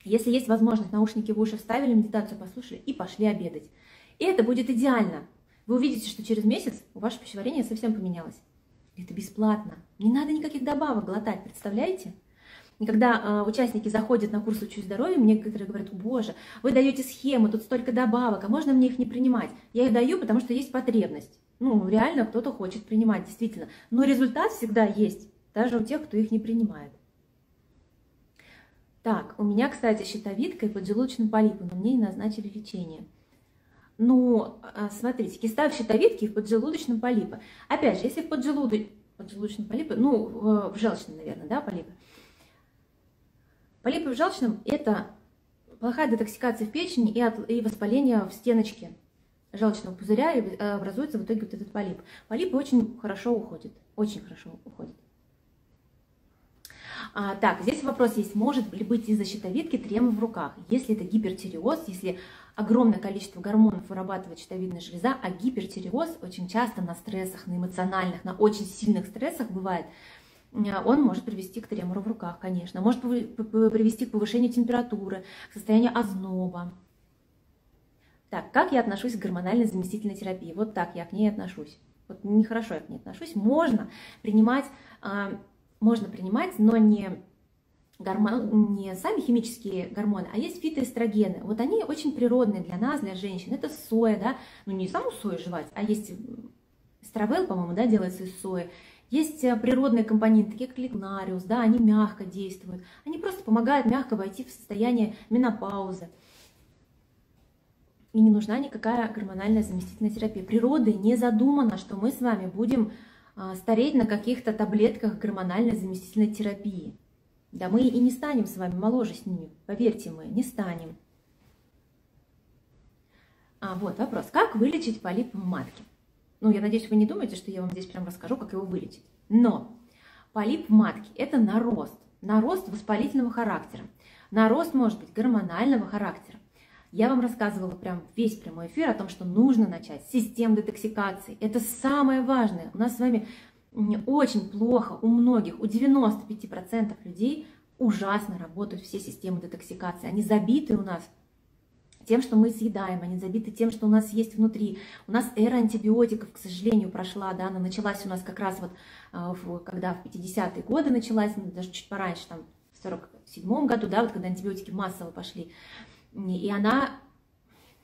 Если есть возможность, наушники в уши вставили, медитацию послушали и пошли обедать. И это будет идеально. Вы увидите, что через месяц у вашего пищеварения совсем поменялось. Это бесплатно. Не надо никаких добавок глотать, представляете? И когда участники заходят на курс «Учусь здоровью», мне некоторые говорят: боже, вы даете схемы, тут столько добавок, а можно мне их не принимать? Я их даю, потому что есть потребность. Ну, реально кто-то хочет принимать, действительно. Но результат всегда есть, даже у тех, кто их не принимает. Так, у меня, кстати, щитовидка и поджелудочный полип, но мне не назначили лечение. Ну, смотрите, киста в щитовидке и в поджелудочном полипе. Опять же, если в поджелудочном полипе, ну, в желчном, наверное, да, полипы. Полипы в желчном – это плохая детоксикация в печени и воспаление в стеночке желчного пузыря, и образуется в итоге вот этот полип. Полипы очень хорошо уходят, очень хорошо уходят. Так, здесь вопрос есть: может ли быть из-за щитовидки трема в руках? Если это гипертиреоз, если огромное количество гормонов вырабатывает щитовидная железа, а гипертиреоз очень часто на стрессах, на эмоциональных, на очень сильных стрессах бывает, он может привести к тремору в руках, конечно, может привести к повышению температуры, к состоянию озноба. Так, как я отношусь к гормональной заместительной терапии? Вот так я к ней отношусь. Вот нехорошо я к ней отношусь. Можно принимать, но не сами химические гормоны, а есть фитоэстрогены. Вот они очень природные для нас, для женщин. Это соя, да, ну не саму сою жевать, а есть эстравел, по-моему, да, делается из сои. Есть природные компоненты, такие как лигнариус, да, они мягко действуют. Они просто помогают мягко войти в состояние менопаузы. И не нужна никакая гормональная заместительная терапия. Природой не задумано, что мы с вами будем стареть на каких-то таблетках гормональной заместительной терапии. Да мы и не станем с вами моложе с ними, поверьте, мы не станем. Вот вопрос: как вылечить полип в матке? Ну, я надеюсь, вы не думаете, что я вам здесь прям расскажу, как его вылечить. Но полип в матке – это нарост воспалительного характера. Нарост может быть гормонального характера. Я вам рассказывала прям весь прямой эфир о том, что нужно начать с систем детоксикации. Это самое важное. У нас с вами очень плохо у многих, у 95% людей ужасно работают все системы детоксикации. Они забиты у нас тем, что мы съедаем, они забиты тем, что у нас есть внутри. У нас эра антибиотиков, к сожалению, прошла, да, она началась у нас как раз вот, когда в 50-е годы началась, даже чуть пораньше, там, в 47-м году, да, вот когда антибиотики массово пошли, и она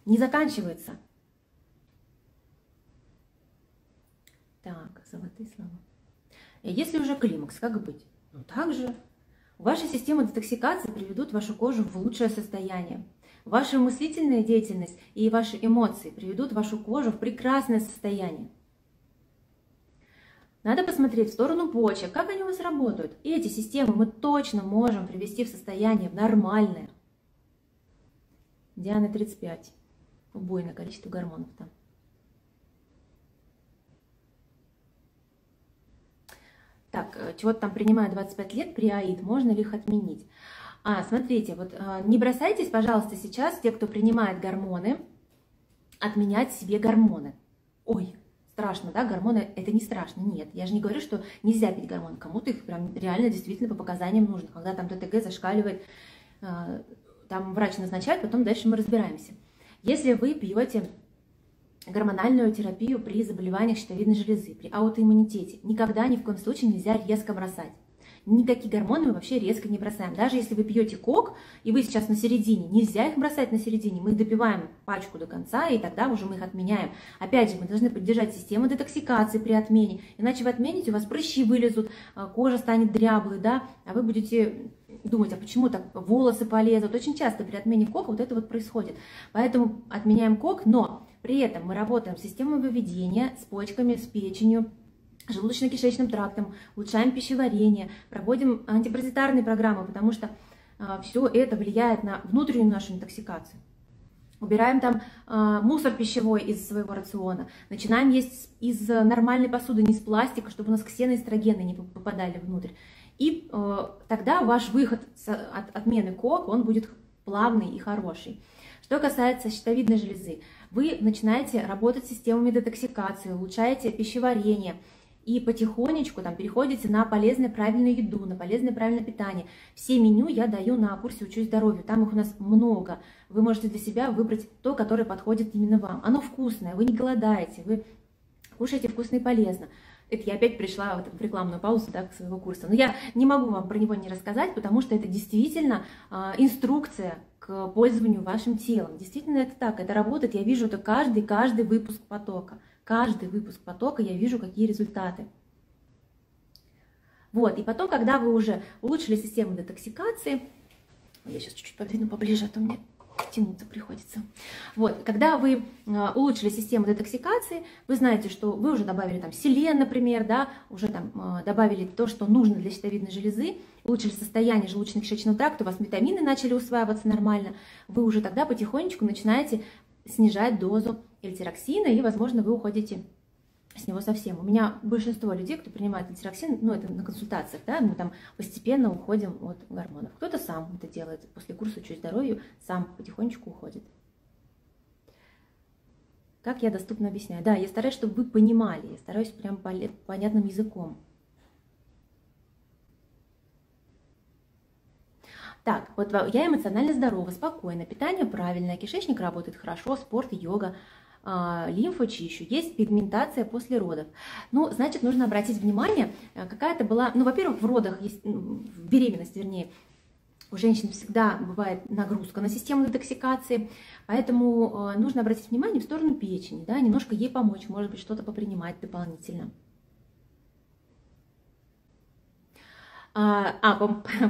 не заканчивается. Так, золотые слова. Если уже климакс, как быть? Ну, так же. Ваши системы детоксикации приведут вашу кожу в лучшее состояние. Ваша мыслительная деятельность и ваши эмоции приведут вашу кожу в прекрасное состояние. Надо посмотреть в сторону почек, как они у вас работают. И эти системы мы точно можем привести в состояние нормальное. Диана 35. Убойное количество гормонов там. Так, чего-то там принимаю 25 лет при АИТ, можно ли их отменить? Смотрите, вот не бросайтесь, пожалуйста, сейчас, те, кто принимает гормоны, отменять себе гормоны. Ой, страшно, да, гормоны, это не страшно, нет. Я же не говорю, что нельзя пить гормоны, кому-то их прям реально действительно по показаниям нужно. Когда там ТТГ зашкаливает, там врач назначает, потом дальше мы разбираемся. Если вы пьете гормональную терапию при заболеваниях щитовидной железы, при аутоиммунитете, никогда ни в коем случае нельзя резко бросать. Никакие гормоны мы вообще резко не бросаем. Даже если вы пьете КОК, и вы сейчас на середине, нельзя их бросать на середине. Мы допиваем пачку до конца, и тогда уже мы их отменяем. Опять же, мы должны поддержать систему детоксикации при отмене. Иначе вы отмените, у вас прыщи вылезут, кожа станет дряблой, да, а вы будете думать, а почему так волосы полезут. Очень часто при отмене КОК вот это вот происходит. Поэтому отменяем КОК, но при этом мы работаем с системой выведения, с почками, с печенью, желудочно-кишечным трактом, улучшаем пищеварение, проводим антипаразитарные программы, потому что все это влияет на внутреннюю нашу детоксикацию. Убираем там мусор пищевой из своего рациона, начинаем есть из нормальной посуды, не из пластика, чтобы у нас ксеноэстрогены не попадали внутрь. И тогда ваш выход от отмены КОК, он будет плавный и хороший. Что касается щитовидной железы, вы начинаете работать с системами детоксикации, улучшаете пищеварение, и потихонечку там переходите на полезную правильную еду, на полезное правильное питание. Все меню я даю на курсе «Учусь здоровью». Там их у нас много. Вы можете для себя выбрать то, которое подходит именно вам. Оно вкусное, вы не голодаете, вы кушаете вкусно и полезно. Это я опять пришла в рекламную паузу, да, к своего курса. Но я не могу вам про него не рассказать, потому что это действительно инструкция к пользованию вашим телом. Действительно это так, это работает. Я вижу это каждый выпуск потока. Каждый выпуск потока я вижу, какие результаты. Вот, и потом, когда вы уже улучшили систему детоксикации, я сейчас чуть-чуть подвину поближе, а то мне тянуться приходится. Вот, когда вы улучшили систему детоксикации, вы знаете, что вы уже добавили там селен, например, да, уже там добавили то, что нужно для щитовидной железы, улучшили состояние желудочно-кишечного тракта, у вас витамины начали усваиваться нормально, вы уже тогда потихонечку начинаете снижать дозу эльтироксина, и, возможно, вы уходите с него совсем. У меня большинство людей, кто принимает эльтироксин, ну, это на консультациях, да, мы там постепенно уходим от гормонов. Кто-то сам это делает после курса «Учусь здоровью», сам потихонечку уходит. Как я доступно объясняю? Да, я стараюсь, чтобы вы понимали, я стараюсь прям понятным языком. Так, вот я эмоционально здорова, спокойно, питание правильное, кишечник работает хорошо, спорт, йога, лимфу чищу, есть пигментация после родов. Ну, значит, нужно обратить внимание, какая-то была... Ну, во-первых, в родах, в беременности, вернее, у женщин всегда бывает нагрузка на систему детоксикации, поэтому нужно обратить внимание в сторону печени, да, немножко ей помочь, может быть, что-то попринимать дополнительно. По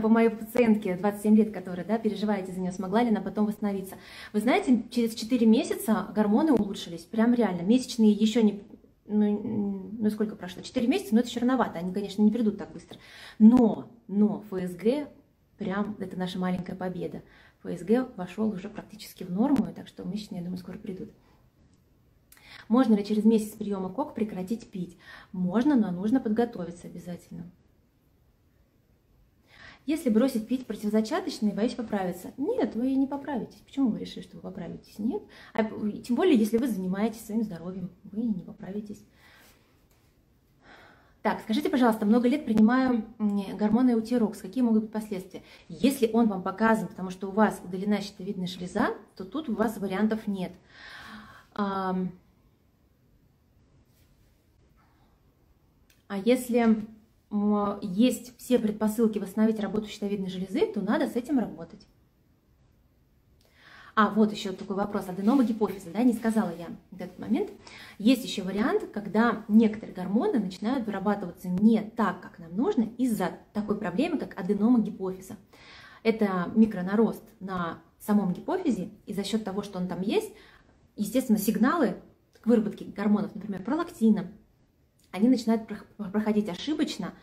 моей пациентке 27 лет, которая, да, переживаете за нее, смогла ли она потом восстановиться. Вы знаете, через 4 месяца гормоны улучшились, прям реально. Месячные еще не... Ну сколько прошло? 4 месяца, но это еще рановато, они, конечно, не придут так быстро. Но ФСГ, прям, это наша маленькая победа. ФСГ вошел уже практически в норму, так что месячные, я думаю, скоро придут. Можно ли через месяц приема КОК прекратить пить? Можно, но нужно подготовиться обязательно. Если бросить пить противозачаточные, боюсь поправиться. Нет, вы не поправитесь. Почему вы решили, что вы поправитесь? Нет. А тем более, если вы занимаетесь своим здоровьем, вы не поправитесь. Так, скажите, пожалуйста, много лет принимаю гормоны эутирокс. Какие могут быть последствия? Если он вам показан, потому что у вас удалена щитовидная железа, то тут у вас вариантов нет. А если... есть все предпосылки восстановить работу щитовидной железы, то надо с этим работать. А вот еще такой вопрос, аденома гипофиза, да, не сказала я в этот момент. Есть еще вариант, когда некоторые гормоны начинают вырабатываться не так, как нам нужно, из-за такой проблемы, как аденома гипофиза. Это микронарост на самом гипофизе, и за счет того, что он там есть, естественно, сигналы к выработке гормонов, например, пролактина, они начинают проходить ошибочно,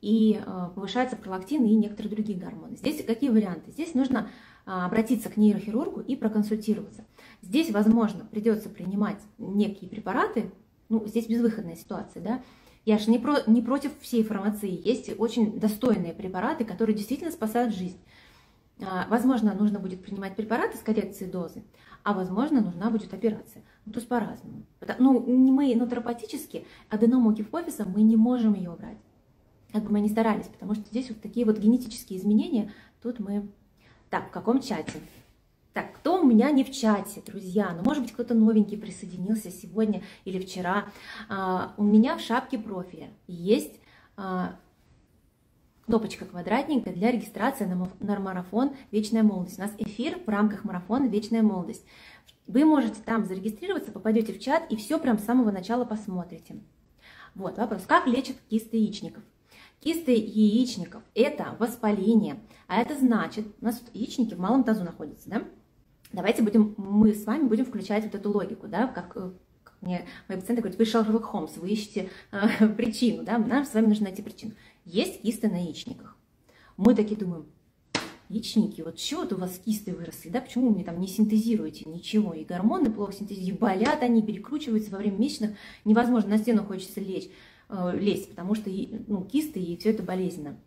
и повышается пролактин и некоторые другие гормоны. Здесь какие варианты? Здесь нужно обратиться к нейрохирургу и проконсультироваться. Здесь, возможно, придется принимать некие препараты, ну, здесь безвыходная ситуация, да? Я же не против всей фармации, есть очень достойные препараты, которые действительно спасают жизнь. Возможно, нужно будет принимать препараты с коррекцией дозы, а возможно, нужна будет операция. Ну, то есть по-разному. Ну, мы натуропатически аденому гипофиза мы не можем ее убрать. Как бы мы ни старались, потому что здесь вот такие вот генетические изменения. Тут мы... Так, в каком чате? Так, кто у меня не в чате, друзья? Ну, может быть, кто-то новенький присоединился сегодня или вчера. У меня в шапке профиля есть... кнопочка квадратненькая для регистрации на марафон «Вечная молодость». У нас эфир в рамках марафона «Вечная молодость». Вы можете там зарегистрироваться, попадете в чат и все прям с самого начала посмотрите. Вот вопрос, как лечат кисты яичников? Кисты яичников – это воспаление, а это значит, у нас яичники в малом тазу находятся, да? Давайте мы с вами будем включать вот эту логику, да, как мои пациенты говорят, вы Шерлок Холмс, вы ищете причину, да, нам с вами нужно найти причину. Есть кисты на яичниках. Мы такие думаем, яичники, вот чего у вас кисты выросли, да, почему вы мне там не синтезируете ничего, и гормоны плохо синтезируют, болят они, перекручиваются во время месячных, невозможно, на стену хочется лезть, потому что, ну, кисты, и все это болезненно.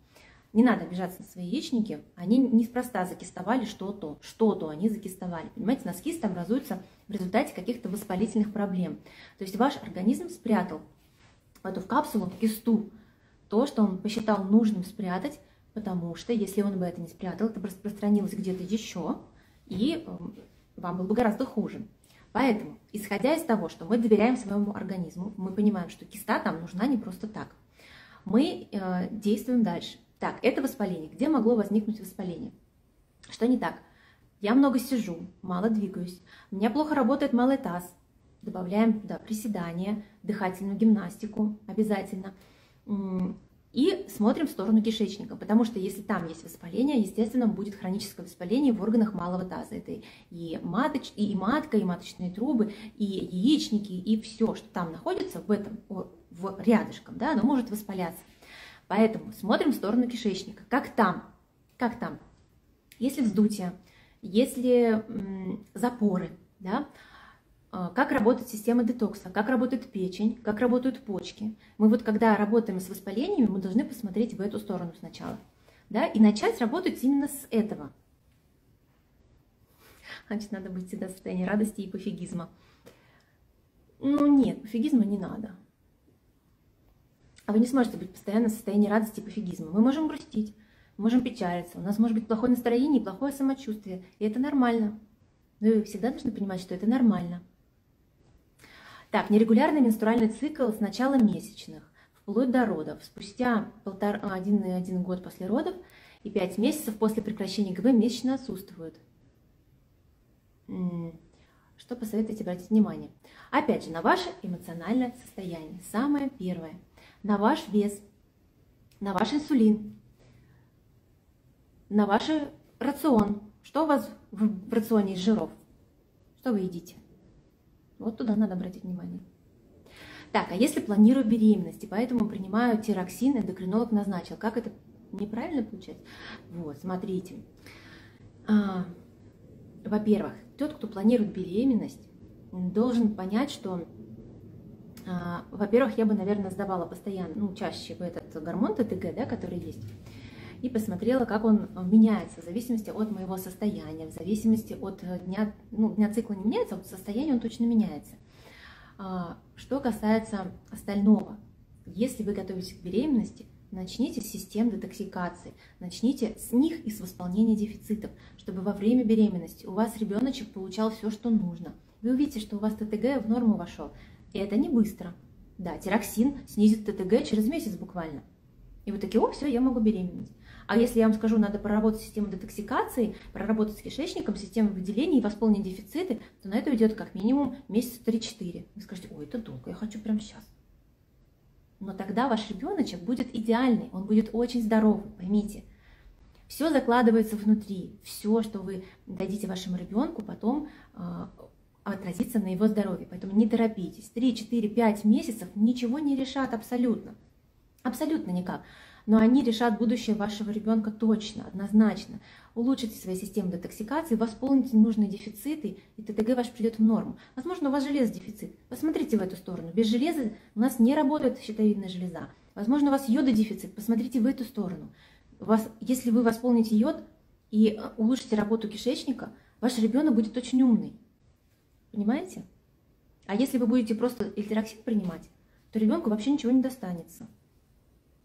Не надо обижаться на свои яичники, они неспроста закистовали что-то они закистовали, понимаете, у нас кисты образуются в результате каких-то воспалительных проблем. То есть ваш организм спрятал в эту капсулу кисту, то, что он посчитал нужным спрятать, потому что если он бы это не спрятал, это распространилось где-то еще, и вам было бы гораздо хуже. Поэтому, исходя из того, что мы доверяем своему организму, мы понимаем, что киста там нужна не просто так, мы действуем дальше. Так, это воспаление. Где могло возникнуть воспаление? Что не так? Я много сижу, мало двигаюсь, у меня плохо работает малый таз. Добавляем туда приседания, дыхательную гимнастику обязательно. И смотрим в сторону кишечника, потому что если там есть воспаление, естественно, будет хроническое воспаление в органах малого таза. Это и матка, и маточные трубы, и яичники, и все, что там находится рядышком, да, оно может воспаляться. Поэтому смотрим в сторону кишечника. Как там? Как там? Если вздутие, если запоры, да, как работает система детокса, как работает печень, как работают почки. Мы вот когда работаем с воспалениями, мы должны посмотреть в эту сторону сначала, да, и начать работать именно с этого. Значит, надо быть всегда в состоянии радости и пофигизма. Ну нет, пофигизма не надо. А вы не сможете быть постоянно в состоянии радости и пофигизма. Мы можем грустить, можем печалиться, у нас может быть плохое настроение и плохое самочувствие, и это нормально. Но вы всегда должны понимать, что это нормально. Так, нерегулярный менструальный цикл с начала месячных, вплоть до родов, спустя 1,1 год после родов и 5 месяцев после прекращения ГВ месячно отсутствуют. Что посоветуете обратить внимание? Опять же, на ваше эмоциональное состояние, самое первое, на ваш вес, на ваш инсулин, на ваш рацион. Что у вас в рационе из жиров? Что вы едите? Вот туда надо обратить внимание. Так, а если планирую беременность, и поэтому принимаю тироксин, эндокринолог назначил, как это неправильно получается? Вот, смотрите. Во-первых, тот, кто планирует беременность, должен понять, что, во-первых, я бы, наверное, сдавала постоянно, ну, чаще этот гормон ТТГ, да, который есть, и посмотрела, как он меняется в зависимости от моего состояния, в зависимости от дня, ну, дня цикла не меняется, а вот состояние он точно меняется. Что касается остального, если вы готовитесь к беременности, начните с систем детоксикации, начните с них и с восполнения дефицитов, чтобы во время беременности у вас ребеночек получал все, что нужно. Вы увидите, что у вас ТТГ в норму вошел, и это не быстро. Да, тироксин снизит ТТГ через месяц буквально. И вы такие: о, все, я могу беременеть. А если я вам скажу, надо проработать систему детоксикации, проработать с кишечником, систему выделения и восполнить дефициты, то на это уйдет как минимум месяца 3-4. Вы скажете: ой, это долго, я хочу прямо сейчас. Но тогда ваш ребеночек будет идеальный, он будет очень здоровый, поймите. Все закладывается внутри, все, что вы дадите вашему ребенку, потом отразится на его здоровье. Поэтому не торопитесь, 3-4-5 месяцев ничего не решат абсолютно. Абсолютно никак. Но они решат будущее вашего ребенка точно, однозначно. Улучшите свои системы детоксикации, восполните нужные дефициты, и ТТГ ваш придет в норму. Возможно, у вас железодефицит. Посмотрите в эту сторону. Без железа у нас не работает щитовидная железа. Возможно, у вас йододефицит. Посмотрите в эту сторону. Если вы восполните йод и улучшите работу кишечника, ваш ребенок будет очень умный. Понимаете? А если вы будете просто эльтероксин принимать, то ребенку вообще ничего не достанется.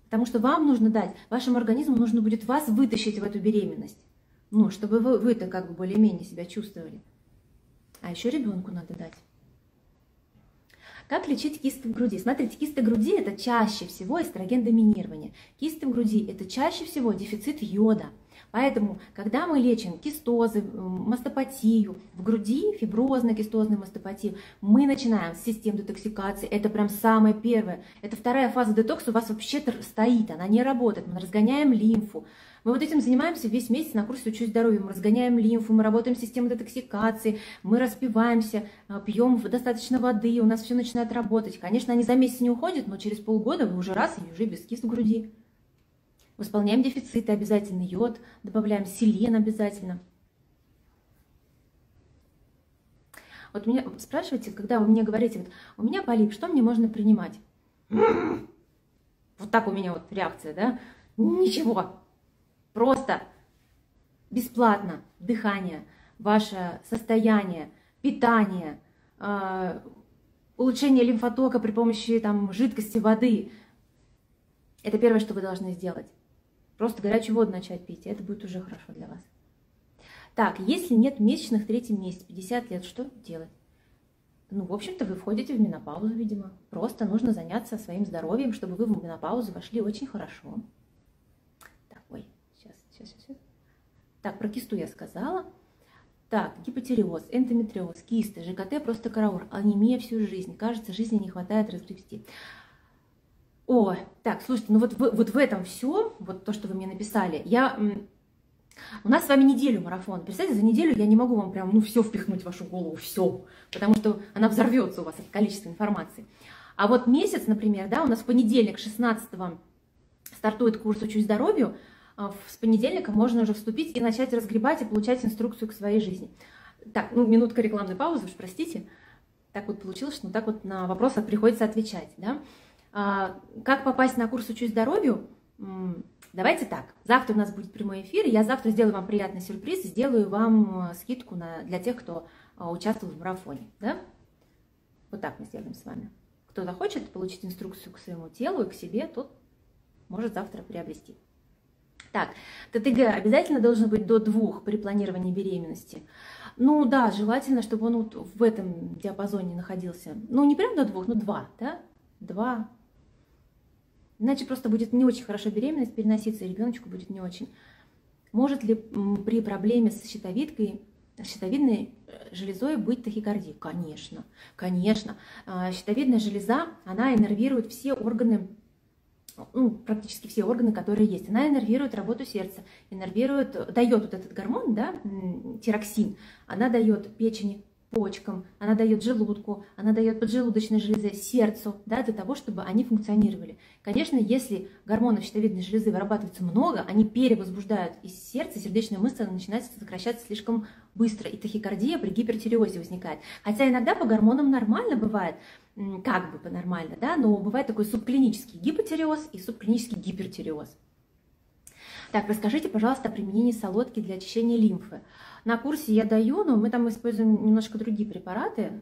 Потому что вам нужно дать, вашему организму нужно будет вас вытащить в эту беременность. Ну, чтобы вы-то как бы более-менее себя чувствовали. А еще ребенку надо дать. Как лечить кисты в груди? Смотрите, кисты в груди – это чаще всего эстроген доминирования. Кисты в груди – это чаще всего дефицит йода. Поэтому, когда мы лечим кистозы, мастопатию, в груди фиброзно-кистозную мастопатию, мы начинаем с систем детоксикации, это прям самое первое. Это вторая фаза детокса у вас вообще стоит, она не работает, мы разгоняем лимфу. Мы вот этим занимаемся весь месяц на курсе «Учусь здоровью». Мы разгоняем лимфу, мы работаем с системой детоксикации, мы распиваемся, пьем достаточно воды, у нас все начинает работать. Конечно, они за месяц не уходят, но через полгода вы уже раз и уже без кист в груди. Восполняем дефициты, обязательно йод, добавляем селен обязательно. Вот меня спрашиваете, когда вы мне говорите: вот, у меня полип, что мне можно принимать? Вот так у меня вот реакция, да? Ничего, просто бесплатно дыхание, ваше состояние, питание, улучшение лимфотока при помощи там жидкости, воды. Это первое, что вы должны сделать. Просто горячую воду начать пить, и это будет уже хорошо для вас. Так, если нет месячных в третьем месяце, 50 лет, что делать? ну, в общем-то, вы входите в менопаузу, видимо. Просто нужно заняться своим здоровьем, чтобы вы в менопаузу вошли очень хорошо. Так, ой, сейчас. Так, про кисту я сказала. Так, гипотиреоз, эндометриоз, кисты, ЖКТ, просто караул, анемия всю жизнь. Кажется, жизни не хватает разгребсти. О, так, слушайте, ну вот в этом все, вот то, что вы мне написали, я... У нас с вами неделю марафон. Представьте, за неделю я не могу вам прям, ну, все впихнуть в вашу голову, все, потому что она взорвется у вас от количества информации. А вот месяц, например, да, у нас в понедельник 16-го стартует курс «Учусь здоровью», с понедельника можно уже вступить и начать разгребать и получать инструкцию к своей жизни. Так, ну, минутка рекламной паузы, уж простите. Так вот получилось, что ну, так вот на вопросы приходится отвечать, да. Как попасть на курс «Учусь здоровью»? Давайте так, завтра у нас будет прямой эфир, я завтра сделаю вам приятный сюрприз, сделаю вам скидку для тех, кто участвовал в марафоне. Да? Вот так мы сделаем с вами. Кто захочет получить инструкцию к своему телу и к себе, тот может завтра приобрести. Так, ТТГ обязательно должен быть до 2 при планировании беременности. Ну да, желательно, чтобы он вот в этом диапазоне находился. Ну не прям до 2, но 2, да? 2. Иначе просто будет не очень хорошо беременность переноситься, и ребеночку будет не очень. Может ли при проблеме с щитовидной железой быть тахикардия? Конечно, конечно. Щитовидная железа, она иннервирует все органы, ну, практически все органы, которые есть. Она иннервирует работу сердца, иннервирует, дает вот этот гормон, да, тироксин, она дает печени, почкам, она дает желудку, она дает поджелудочной железе, сердцу, да, для того, чтобы они функционировали. Конечно, если гормонов щитовидной железы вырабатывается много, они перевозбуждают из сердца, сердечная мышца начинает сокращаться слишком быстро, и тахикардия при гипертиреозе возникает. Хотя иногда по гормонам нормально бывает, как бы по-нормально, да, но бывает такой субклинический гипотиреоз и субклинический гипертиреоз. Так, расскажите, пожалуйста, о применении солодки для очищения лимфы. На курсе я даю, но мы там используем немножко другие препараты.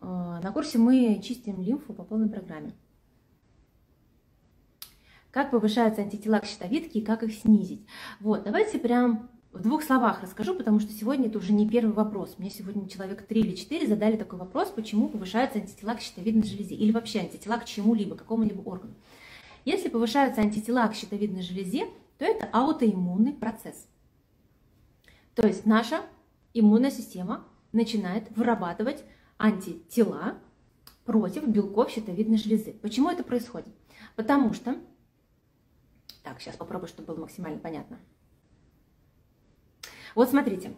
На курсе мы чистим лимфу по полной программе. Как повышаются антитела к щитовидке и как их снизить? Вот, давайте прям в 2 словах расскажу, потому что сегодня это уже не первый вопрос. Мне сегодня человек 3 или 4 задали такой вопрос, почему повышаются антитела к щитовидной железе или вообще антитела к чему-либо, какому-либо органу. Если повышаются антитела к щитовидной железе, то это аутоиммунный процесс. То есть наша иммунная система начинает вырабатывать антитела против белков щитовидной железы. Почему это происходит? Потому что... Так, сейчас попробую, чтобы было максимально понятно. Вот смотрите,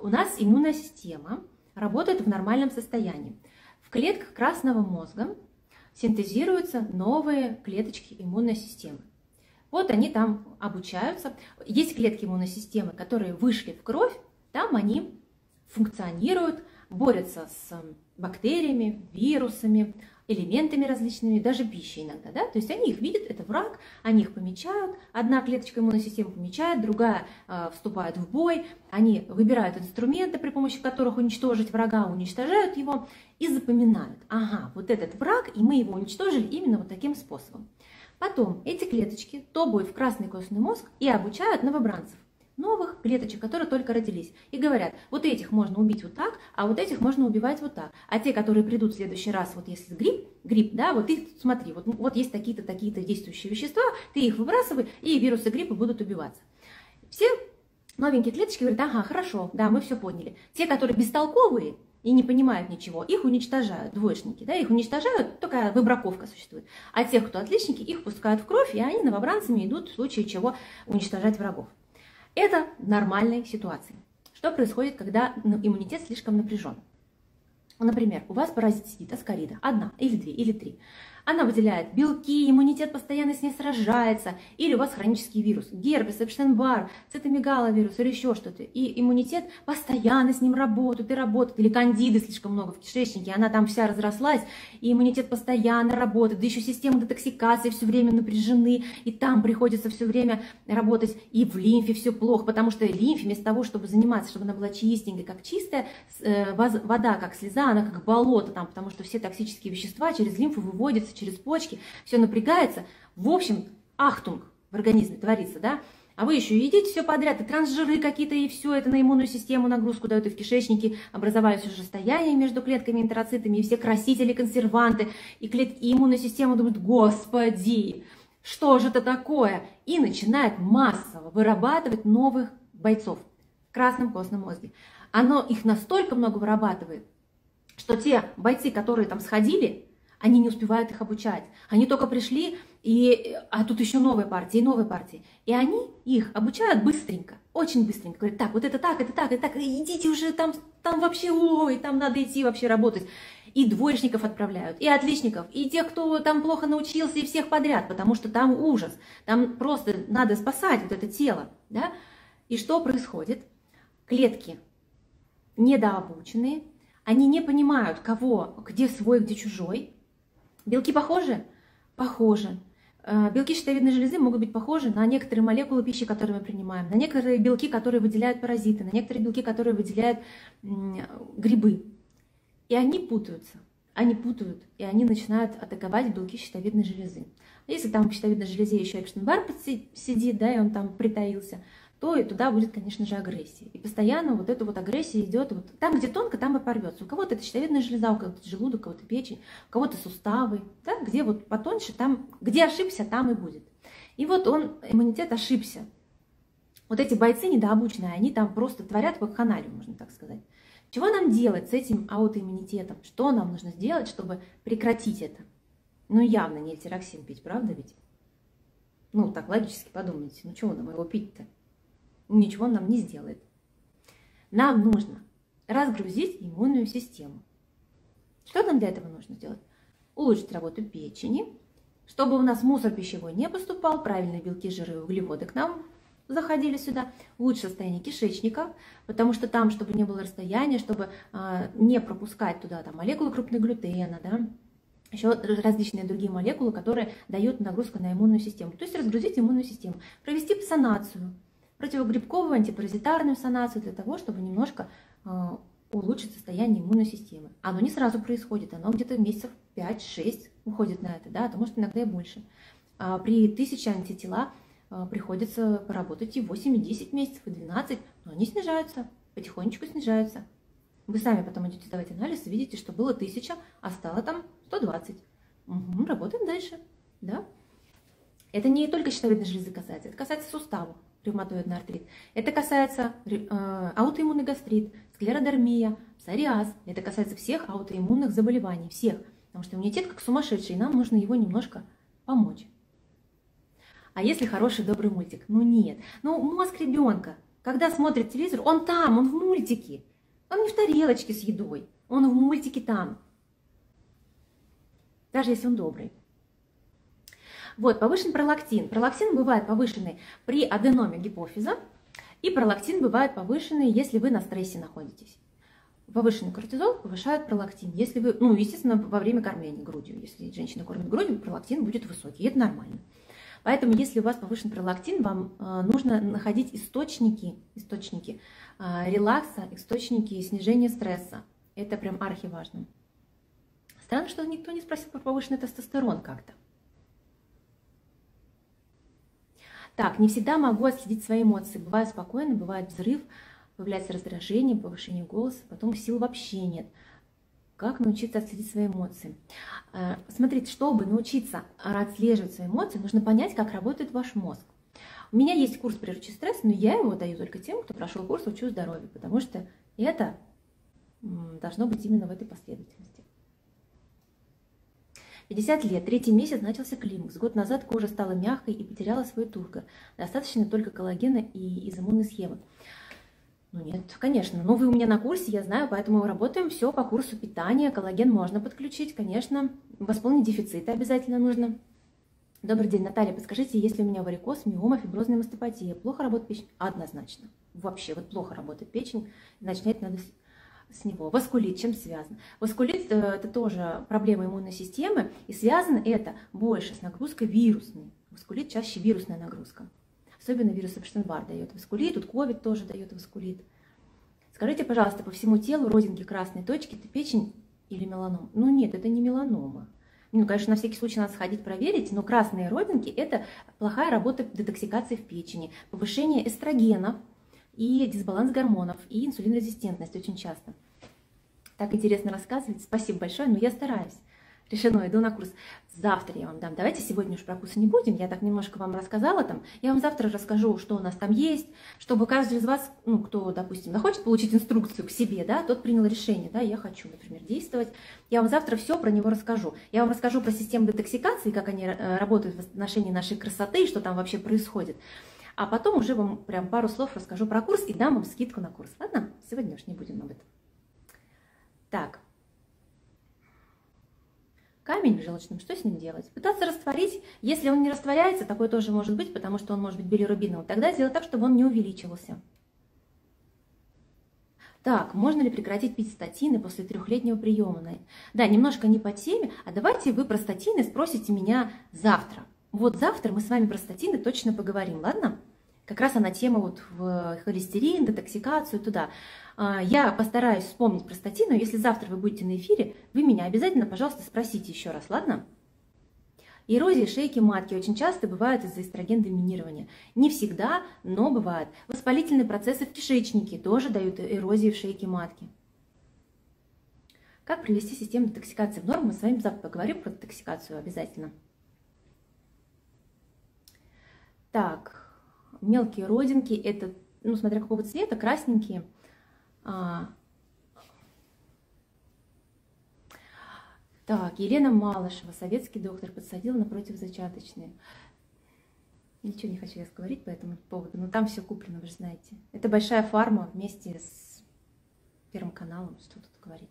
у нас иммунная система работает в нормальном состоянии. В клетках красного мозга синтезируются новые клеточки иммунной системы. Вот они там обучаются. Есть клетки иммунной системы, которые вышли в кровь, там они функционируют, борются с бактериями, вирусами, элементами различными, даже пищей иногда. Да? То есть они их видят, это враг, они их помечают. Одна клеточка иммунной системы помечает, другая вступает в бой. Они выбирают инструменты, при помощи которых уничтожить врага, уничтожают его и запоминают. Ага, вот этот враг, и мы его уничтожили именно вот таким способом. Потом эти клеточки тобуют в красный костный мозг и обучают новобранцев, новых клеточек, которые только родились. И говорят, вот этих можно убить вот так, а вот этих можно убивать вот так. А те, которые придут в следующий раз, вот если грипп, да, вот их смотри, вот есть такие-то, такие-то действующие вещества, ты их выбрасывай, и вирусы гриппа будут убиваться. Все новенькие клеточки говорят, ага, хорошо, да, мы все поняли. Те, которые бестолковые, и не понимают ничего, их уничтожают, двоечники, да, их уничтожают, такая выбраковка существует. А тех, кто отличники, их пускают в кровь, и они новобранцами идут в случае чего уничтожать врагов. Это нормальная ситуация. Что происходит, когда иммунитет слишком напряжен? Например, у вас паразит сидит, аскарида, 1, или 2, или 3. Она выделяет белки, иммунитет постоянно с ней сражается. Или у вас хронический вирус, герпес, Эпштейн-Барр, цитомегаловирус или еще что-то. И иммунитет постоянно с ним работает. Или кандиды слишком много в кишечнике, она там вся разрослась. И иммунитет постоянно работает. Да еще системы детоксикации все время напряжены. И там приходится все время работать. И в лимфе все плохо, потому что лимфе вместо того, чтобы заниматься, чтобы она была чистенькой, как чистая, вода как слеза, она как болото там, потому что все токсические вещества через лимфу выводятся, через почки, все напрягается. В общем, ахтунг в организме творится, да? А вы еще едите все подряд, и трансжиры какие-то, и все это на иммунную систему нагрузку дают, и в кишечнике образоваются расстояния между клетками и энтероцитами, и все красители, консерванты, и клетки, и иммунная система думают: господи, что же это такое? И начинает массово вырабатывать новых бойцов в красном костном мозге. Оно их настолько много вырабатывает, что те бойцы, которые там сходили, они не успевают их обучать. Они только пришли, а тут еще новые партии. И они их обучают быстренько, очень быстренько. Говорят: так, вот это так, идите уже, там вообще, ой, там надо идти вообще работать. И двоечников отправляют, и отличников, и тех, кто там плохо научился, и всех подряд, потому что там ужас. Там просто надо спасать вот это тело. Да? И что происходит? Клетки недообученные, они не понимают, кого, где свой, где чужой. Белки похожи? Похожи. Белки щитовидной железы могут быть похожи на некоторые молекулы пищи, которые мы принимаем, на некоторые белки, которые выделяют паразиты, на некоторые белки, которые выделяют грибы. И они путаются. Они путают, и они начинают атаковать белки щитовидной железы. Если там в щитовидной железе еще Эпштейн-Барр сидит, да, и он там притаился, то и туда будет, конечно же, агрессия. И постоянно вот эта вот агрессия идет. Вот там, где тонко, там и порвется. У кого-то это щитовидная железа, у кого-то желудок, у кого-то печень, у кого-то суставы. Да? Где вот потоньше, там, где ошибся, там и будет. И вот он, иммунитет, ошибся. Вот эти бойцы недообученные, они там просто творят вакханалию, можно так сказать. Чего нам делать с этим аутоиммунитетом? Что нам нужно сделать, чтобы прекратить это? Ну, явно не эльтироксин пить, правда ведь? Ну, так логически подумайте, ну чего нам его пить-то? Ничего он нам не сделает. Нам нужно разгрузить иммунную систему. Что нам для этого нужно сделать? Улучшить работу печени, чтобы у нас мусор пищевой не поступал, правильные белки, жиры и углеводы к нам заходили сюда, улучшить состояние кишечника, потому что там, чтобы не было расстояния, чтобы не пропускать туда там молекулы крупного глютена, да, еще различные другие молекулы, которые дают нагрузку на иммунную систему. То есть разгрузить иммунную систему, провести санацию, противогрибковую, антипаразитарную санацию для того, чтобы немножко улучшить состояние иммунной системы. Оно не сразу происходит, оно где-то месяцев 5-6 уходит на это, да, а то может иногда и больше. При 1000 антитела приходится поработать и 8, и 10 месяцев, и 12, но они снижаются, потихонечку снижаются. Вы сами потом идете давать анализ и видите, что было 1000, а стало там 120. Угу, работаем дальше. Да? Это не только щитовидной железы касается, это касается суставов. Ревматоидный артрит. Это касается аутоиммунный гастрит, склеродермия, псориаз. Это касается всех аутоиммунных заболеваний, всех. Потому что иммунитет как сумасшедший, и нам нужно его немножко помочь. А если хороший, добрый мультик? Ну нет. Ну мозг ребенка, когда смотрит телевизор, он там, он в мультике. Он не в тарелочке с едой, он в мультике там. Даже если он добрый. Вот, повышен пролактин. Пролактин бывает повышенный при аденоме гипофиза, и пролактин бывает повышенный, если вы на стрессе находитесь. Повышенный кортизол повышает пролактин. Если вы, ну, естественно, во время кормления грудью. Если женщина кормит грудью, пролактин будет высокий, и это нормально. Поэтому, если у вас повышен пролактин, вам нужно находить источники релакса, источники снижения стресса. Это прям архиважно. Странно, что никто не спросил про повышенный тестостерон как-то. Так, не всегда могу отследить свои эмоции. Бываю спокойно, бывает взрыв, появляется раздражение, повышение голоса, потом сил вообще нет. Как научиться отследить свои эмоции? Смотрите, чтобы научиться отслеживать свои эмоции, нужно понять, как работает ваш мозг. У меня есть курс «Приручи стресс», но я его даю только тем, кто прошел курс «Учу здоровью», потому что это должно быть именно в этой последовательности. 50 лет, третий месяц начался климакс. Год назад кожа стала мягкой и потеряла свой тургор. Достаточно только коллагена и из иммунной схемы. Ну нет, конечно. Ну вы у меня на курсе, я знаю, поэтому работаем все по курсу питания. Коллаген можно подключить, конечно. Восполнить дефициты обязательно нужно. Добрый день, Наталья. Подскажите, если у меня варикоз, миома, фиброзная мастопатия, плохо работает печень? Однозначно. Вообще, вот плохо работает печень, начинать надо с него. Васкулит чем связан? Васкулит – это тоже проблема иммунной системы, и связано это больше с нагрузкой вирусной. Васкулит чаще вирусная нагрузка. Особенно вирус Эпштейн-Барр дает васкулит, тут ковид тоже дает васкулит. Скажите, пожалуйста, по всему телу родинки, красные точки – это печень или меланома? Ну нет, это не меланома. Ну, конечно, на всякий случай надо сходить проверить, но красные родинки – это плохая работа детоксикации в печени, повышение эстрогенов и дисбаланс гормонов, и инсулинорезистентность очень часто. Так интересно рассказывать, спасибо большое, но я стараюсь. Решено, иду на курс. Завтра я вам дам. Давайте сегодня уж про курсы не будем. Я так немножко вам рассказала там. Я вам завтра расскажу, что у нас там есть, чтобы каждый из вас, ну, кто, допустим, захочет получить инструкцию к себе, да, тот принял решение, да, я хочу, например, действовать. Я вам завтра все про него расскажу. Я вам расскажу про систему детоксикации, как они работают в отношении нашей красоты, что там вообще происходит. А потом уже вам прям пару слов расскажу про курс и дам вам скидку на курс. Ладно? Сегодня уж не будем об этом. Так. Камень в желчном, что с ним делать? Пытаться растворить, если он не растворяется, такое тоже может быть, потому что он может быть билирубиновым, тогда сделать так, чтобы он не увеличивался. Так, можно ли прекратить пить статины после 3-летнего приема? Да, немножко не по теме, а давайте вы про статины спросите меня завтра. Вот завтра мы с вами про статины точно поговорим, ладно? Как раз она тема вот в холестерин, детоксикацию, туда. Я постараюсь вспомнить про статину. Если завтра вы будете на эфире, вы меня обязательно, пожалуйста, спросите еще раз, ладно? Эрозии шейки матки очень часто бывают из-за эстроген-доминирования. Не всегда, но бывает. Воспалительные процессы в кишечнике тоже дают эрозии в шейке матки. Как привести систему детоксикации в норму? Мы с вами завтра поговорим про детоксикацию обязательно. Так... Мелкие родинки, это, ну, смотря какого цвета, красненькие. Так, Елена Малышева, советский доктор, подсадила на противозачаточные. Ничего не хочу я говорить по этому поводу, но там все куплено, вы же знаете. Это большая фарма вместе с Первым каналом, что тут говорить.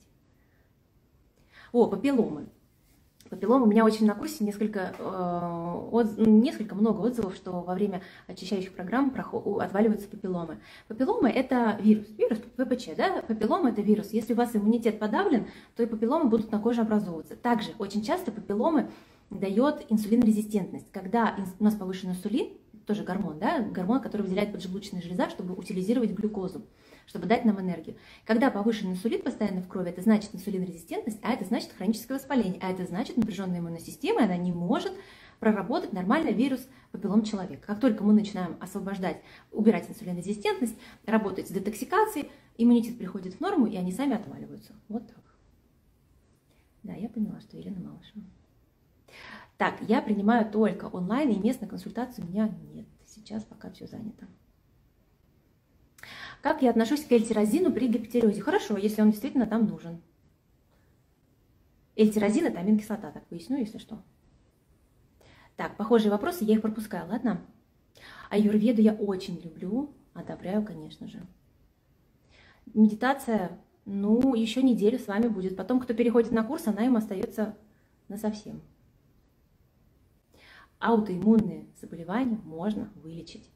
О, папилломы. Папилломы. У меня очень на курсе много отзывов, что во время очищающих программ отваливаются папилломы. Папилломы – это вирус ВПЧ, да? Папилломы – это вирус. Если у вас иммунитет подавлен, то и папилломы будут на коже образовываться. Также очень часто папилломы дает инсулинорезистентность. Когда у нас повышен инсулин, тоже гормон, да? Гормон, который выделяет поджелудочная железа, чтобы утилизировать глюкозу, чтобы дать нам энергию. Когда повышен инсулин постоянно в крови, это значит инсулинорезистентность, а это значит хроническое воспаление, а это значит напряженная иммунная система, она не может проработать нормально вирус папиллом человека. Как только мы начинаем освобождать, убирать инсулинорезистентность, работать с детоксикацией, иммунитет приходит в норму, и они сами отваливаются. Вот так. Да, я поняла, что Елена Малышева. Так, я принимаю только онлайн, и мест на консультацию у меня нет. Сейчас пока все занято. Как я отношусь к эльтирозину при гипотиреозе? Хорошо, если он действительно там нужен. Эльтирозин – это аминокислота, так поясню, если что. Так, похожие вопросы, я их пропускаю, ладно? Аюрведу я очень люблю, одобряю, конечно же. Медитация, ну, еще неделю с вами будет. Потом, кто переходит на курс, она им остается насовсем. Аутоиммунные заболевания можно вылечить.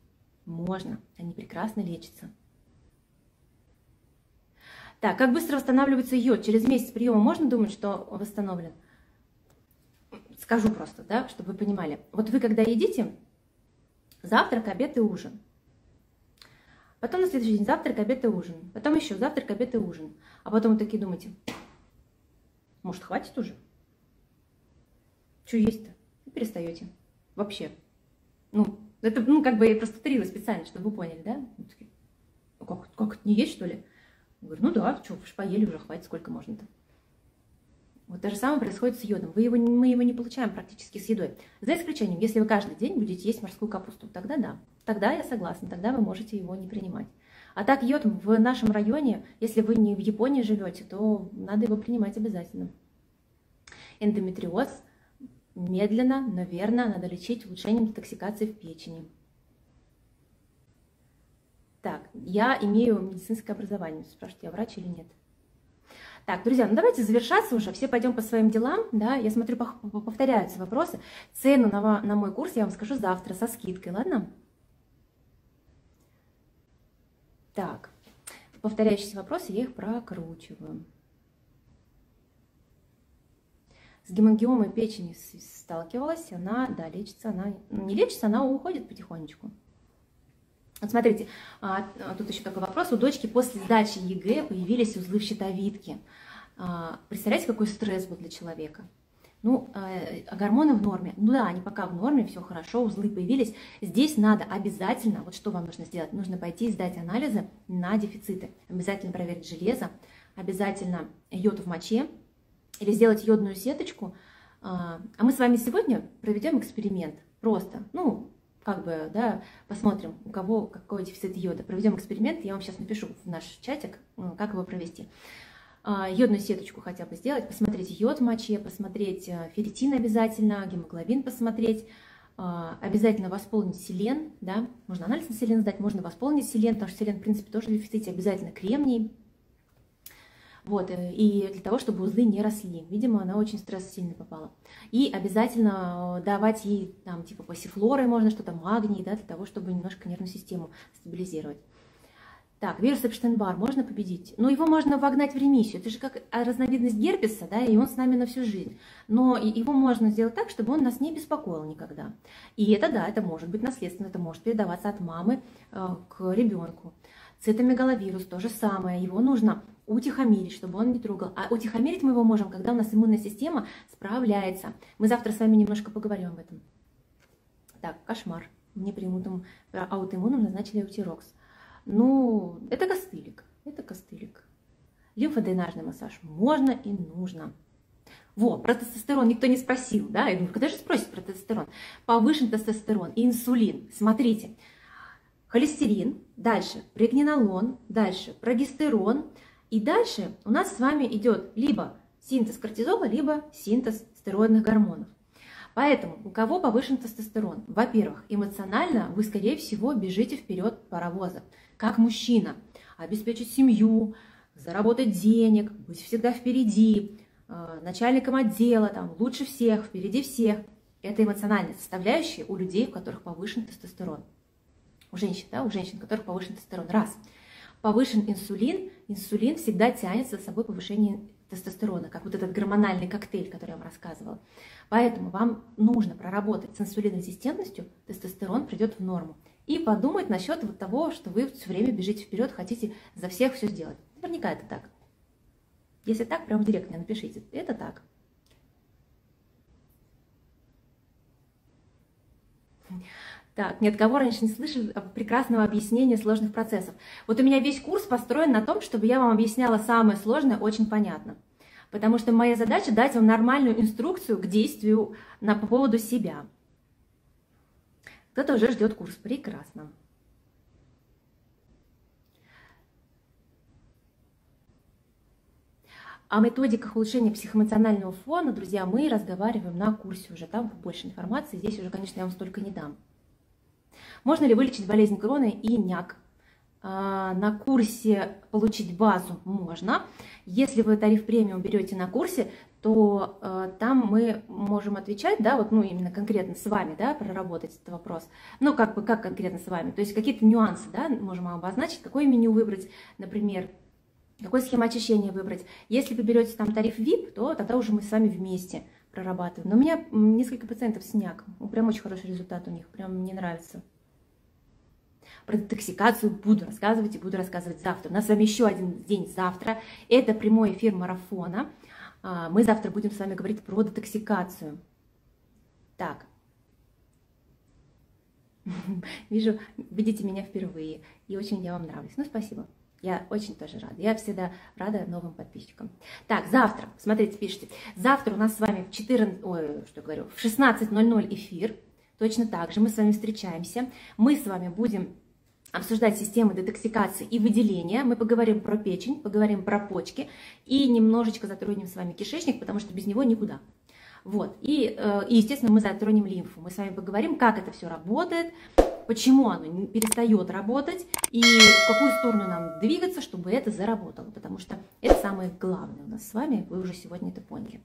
Можно, они прекрасно лечатся. Так, как быстро восстанавливается йод? Через месяц приема можно думать, что восстановлен? Скажу просто, да, чтобы вы понимали. Вот вы когда едите, завтрак, обед и ужин. Потом на следующий день завтрак, обед и ужин. Потом еще завтрак, обед и ужин. А потом вы такие думаете, может, хватит уже? Что есть-то? И перестаете. Вообще. Ну, это, ну, как бы я просто повторила специально, чтобы вы поняли, да? Как это не есть, что ли? Говорю, ну да, что, поели уже, хватит, сколько можно-то. Вот то же самое происходит с йодом. Мы его не получаем практически с едой. За исключением, если вы каждый день будете есть морскую капусту, тогда да. Тогда я согласна, тогда вы можете его не принимать. А так йод в нашем районе, если вы не в Японии живете, то надо его принимать обязательно. Эндометриоз. Медленно, но верно надо лечить улучшением детоксикации в печени. Так, я имею медицинское образование. Спрашивают, я врач или нет. Так, друзья, ну давайте завершаться уже. Все пойдем по своим делам. Да? Я смотрю, повторяются вопросы. Цену на мой курс я вам скажу завтра со скидкой, ладно? Так, повторяющиеся вопросы, я их прокручиваю. С гемангиомой печени сталкивалась. Она, да, лечится, она не лечится, она уходит потихонечку. Вот смотрите, тут еще такой вопрос. У дочки после сдачи ЕГЭ появились узлы в щитовидке. Представляете, какой стресс был для человека? Ну, гормоны в норме. Ну да, они пока в норме, все хорошо, узлы появились. Здесь надо обязательно, вот что вам нужно сделать, нужно пойти и сдать анализы на дефициты. Обязательно проверить железо, обязательно йод в моче или сделать йодную сеточку. А мы с вами сегодня проведем эксперимент. Просто, ну, как бы, да, посмотрим, у кого какой дефицит йода. Проведем эксперимент, я вам сейчас напишу в наш чатик, как его провести. Йодную сеточку хотя бы сделать, посмотреть йод в моче, посмотреть ферритин обязательно, гемоглобин посмотреть, обязательно восполнить селен, да, можно анализ на селен сдать, можно восполнить селен, потому что селен, в принципе, тоже в дефиците, обязательно кремний, вот, и для того, чтобы узлы не росли, видимо, она очень стресс сильно попала, и обязательно давать ей, там, типа, пассифлоры можно, что-то, магний, да, для того, чтобы немножко нервную систему стабилизировать. Так, вирус Эпштейн-Барр можно победить? Но его можно вогнать в ремиссию. Это же как разновидность герпеса, да, и он с нами на всю жизнь. Но его можно сделать так, чтобы он нас не беспокоил никогда. И это, да, это может быть наследственно, это может передаваться от мамы к ребенку. Цитомегаловирус то же самое, его нужно утихомирить, чтобы он не трогал. А утихомирить мы его можем, когда у нас иммунная система справляется. Мы завтра с вами немножко поговорим об этом. Так, кошмар. Мне при аутоиммунном назначили утирокс. Ну, это костылик, это костылик. Лимфодренажный массаж можно и нужно. Во, про тестостерон никто не спросил, да? Я думаю, когда же спросят про тестостерон? Повышен тестостерон и инсулин. Смотрите, холестерин, дальше прегненолон, дальше прогестерон. И дальше у нас с вами идет либо синтез кортизола, либо синтез стероидных гормонов. Поэтому у кого повышен тестостерон? Во-первых, эмоционально вы, скорее всего, бежите вперед паровоза. Как мужчина. Обеспечить семью, заработать денег, быть всегда впереди, начальником отдела, там, лучше всех, впереди всех. Это эмоциональная составляющая у людей, у которых повышен тестостерон. У женщин, да, у женщин, у которых повышен тестостерон. Раз. Повышен инсулин. Инсулин всегда тянет за собой повышение тестостерона, как вот этот гормональный коктейль, который я вам рассказывала. Поэтому вам нужно проработать с инсулинорезистентностью, тестостерон придет в норму. И подумать насчет вот того, что вы все время бежите вперед, хотите за всех все сделать. Наверняка это так. Если так, прям в директ мне напишите. Это так. Так, ни от кого раньше не слышал прекрасного объяснения сложных процессов. Вот у меня весь курс построен на том, чтобы я вам объясняла самое сложное очень понятно. Потому что моя задача дать вам нормальную инструкцию к действию по поводу себя. Кто-то уже ждет курс. Прекрасно. О методиках улучшения психоэмоционального фона, друзья, мы разговариваем на курсе уже. Там больше информации. Здесь уже, конечно, я вам столько не дам. Можно ли вылечить болезнь Кроны и НЯК? На курсе получить базу можно. Если вы тариф премиум берете на курсе, то там мы можем отвечать, да, вот, ну, именно конкретно с вами, да, проработать этот вопрос. Ну, как бы, как конкретно с вами. То есть какие-то нюансы, да, можем обозначить, какое меню выбрать, например, какую схему очищения выбрать. Если вы берете там тариф VIP, то тогда уже мы с вами вместе прорабатываем. Но у меня несколько пациентов с НЯКом, прям очень хороший результат у них, прям мне нравится. Про детоксикацию буду рассказывать и буду рассказывать завтра. У нас с вами еще один день завтра. Это прямой эфир марафона. Мы завтра будем с вами говорить про детоксикацию. Так. Вижу, видите меня впервые. И очень я вам нравлюсь. Ну, спасибо. Я очень тоже рада. Я всегда рада новым подписчикам. Так, завтра, смотрите, пишите. Завтра у нас с вами в 16:00 эфир. Точно так же мы с вами встречаемся. Мы с вами будем обсуждать системы детоксикации и выделения. Мы поговорим про печень, поговорим про почки и немножечко затронем с вами кишечник, потому что без него никуда. Вот. И естественно, мы затронем лимфу. Мы с вами поговорим, как это все работает, почему оно не перестает работать и в какую сторону нам двигаться, чтобы это заработало. Потому что это самое главное у нас с вами, вы уже сегодня это поняли.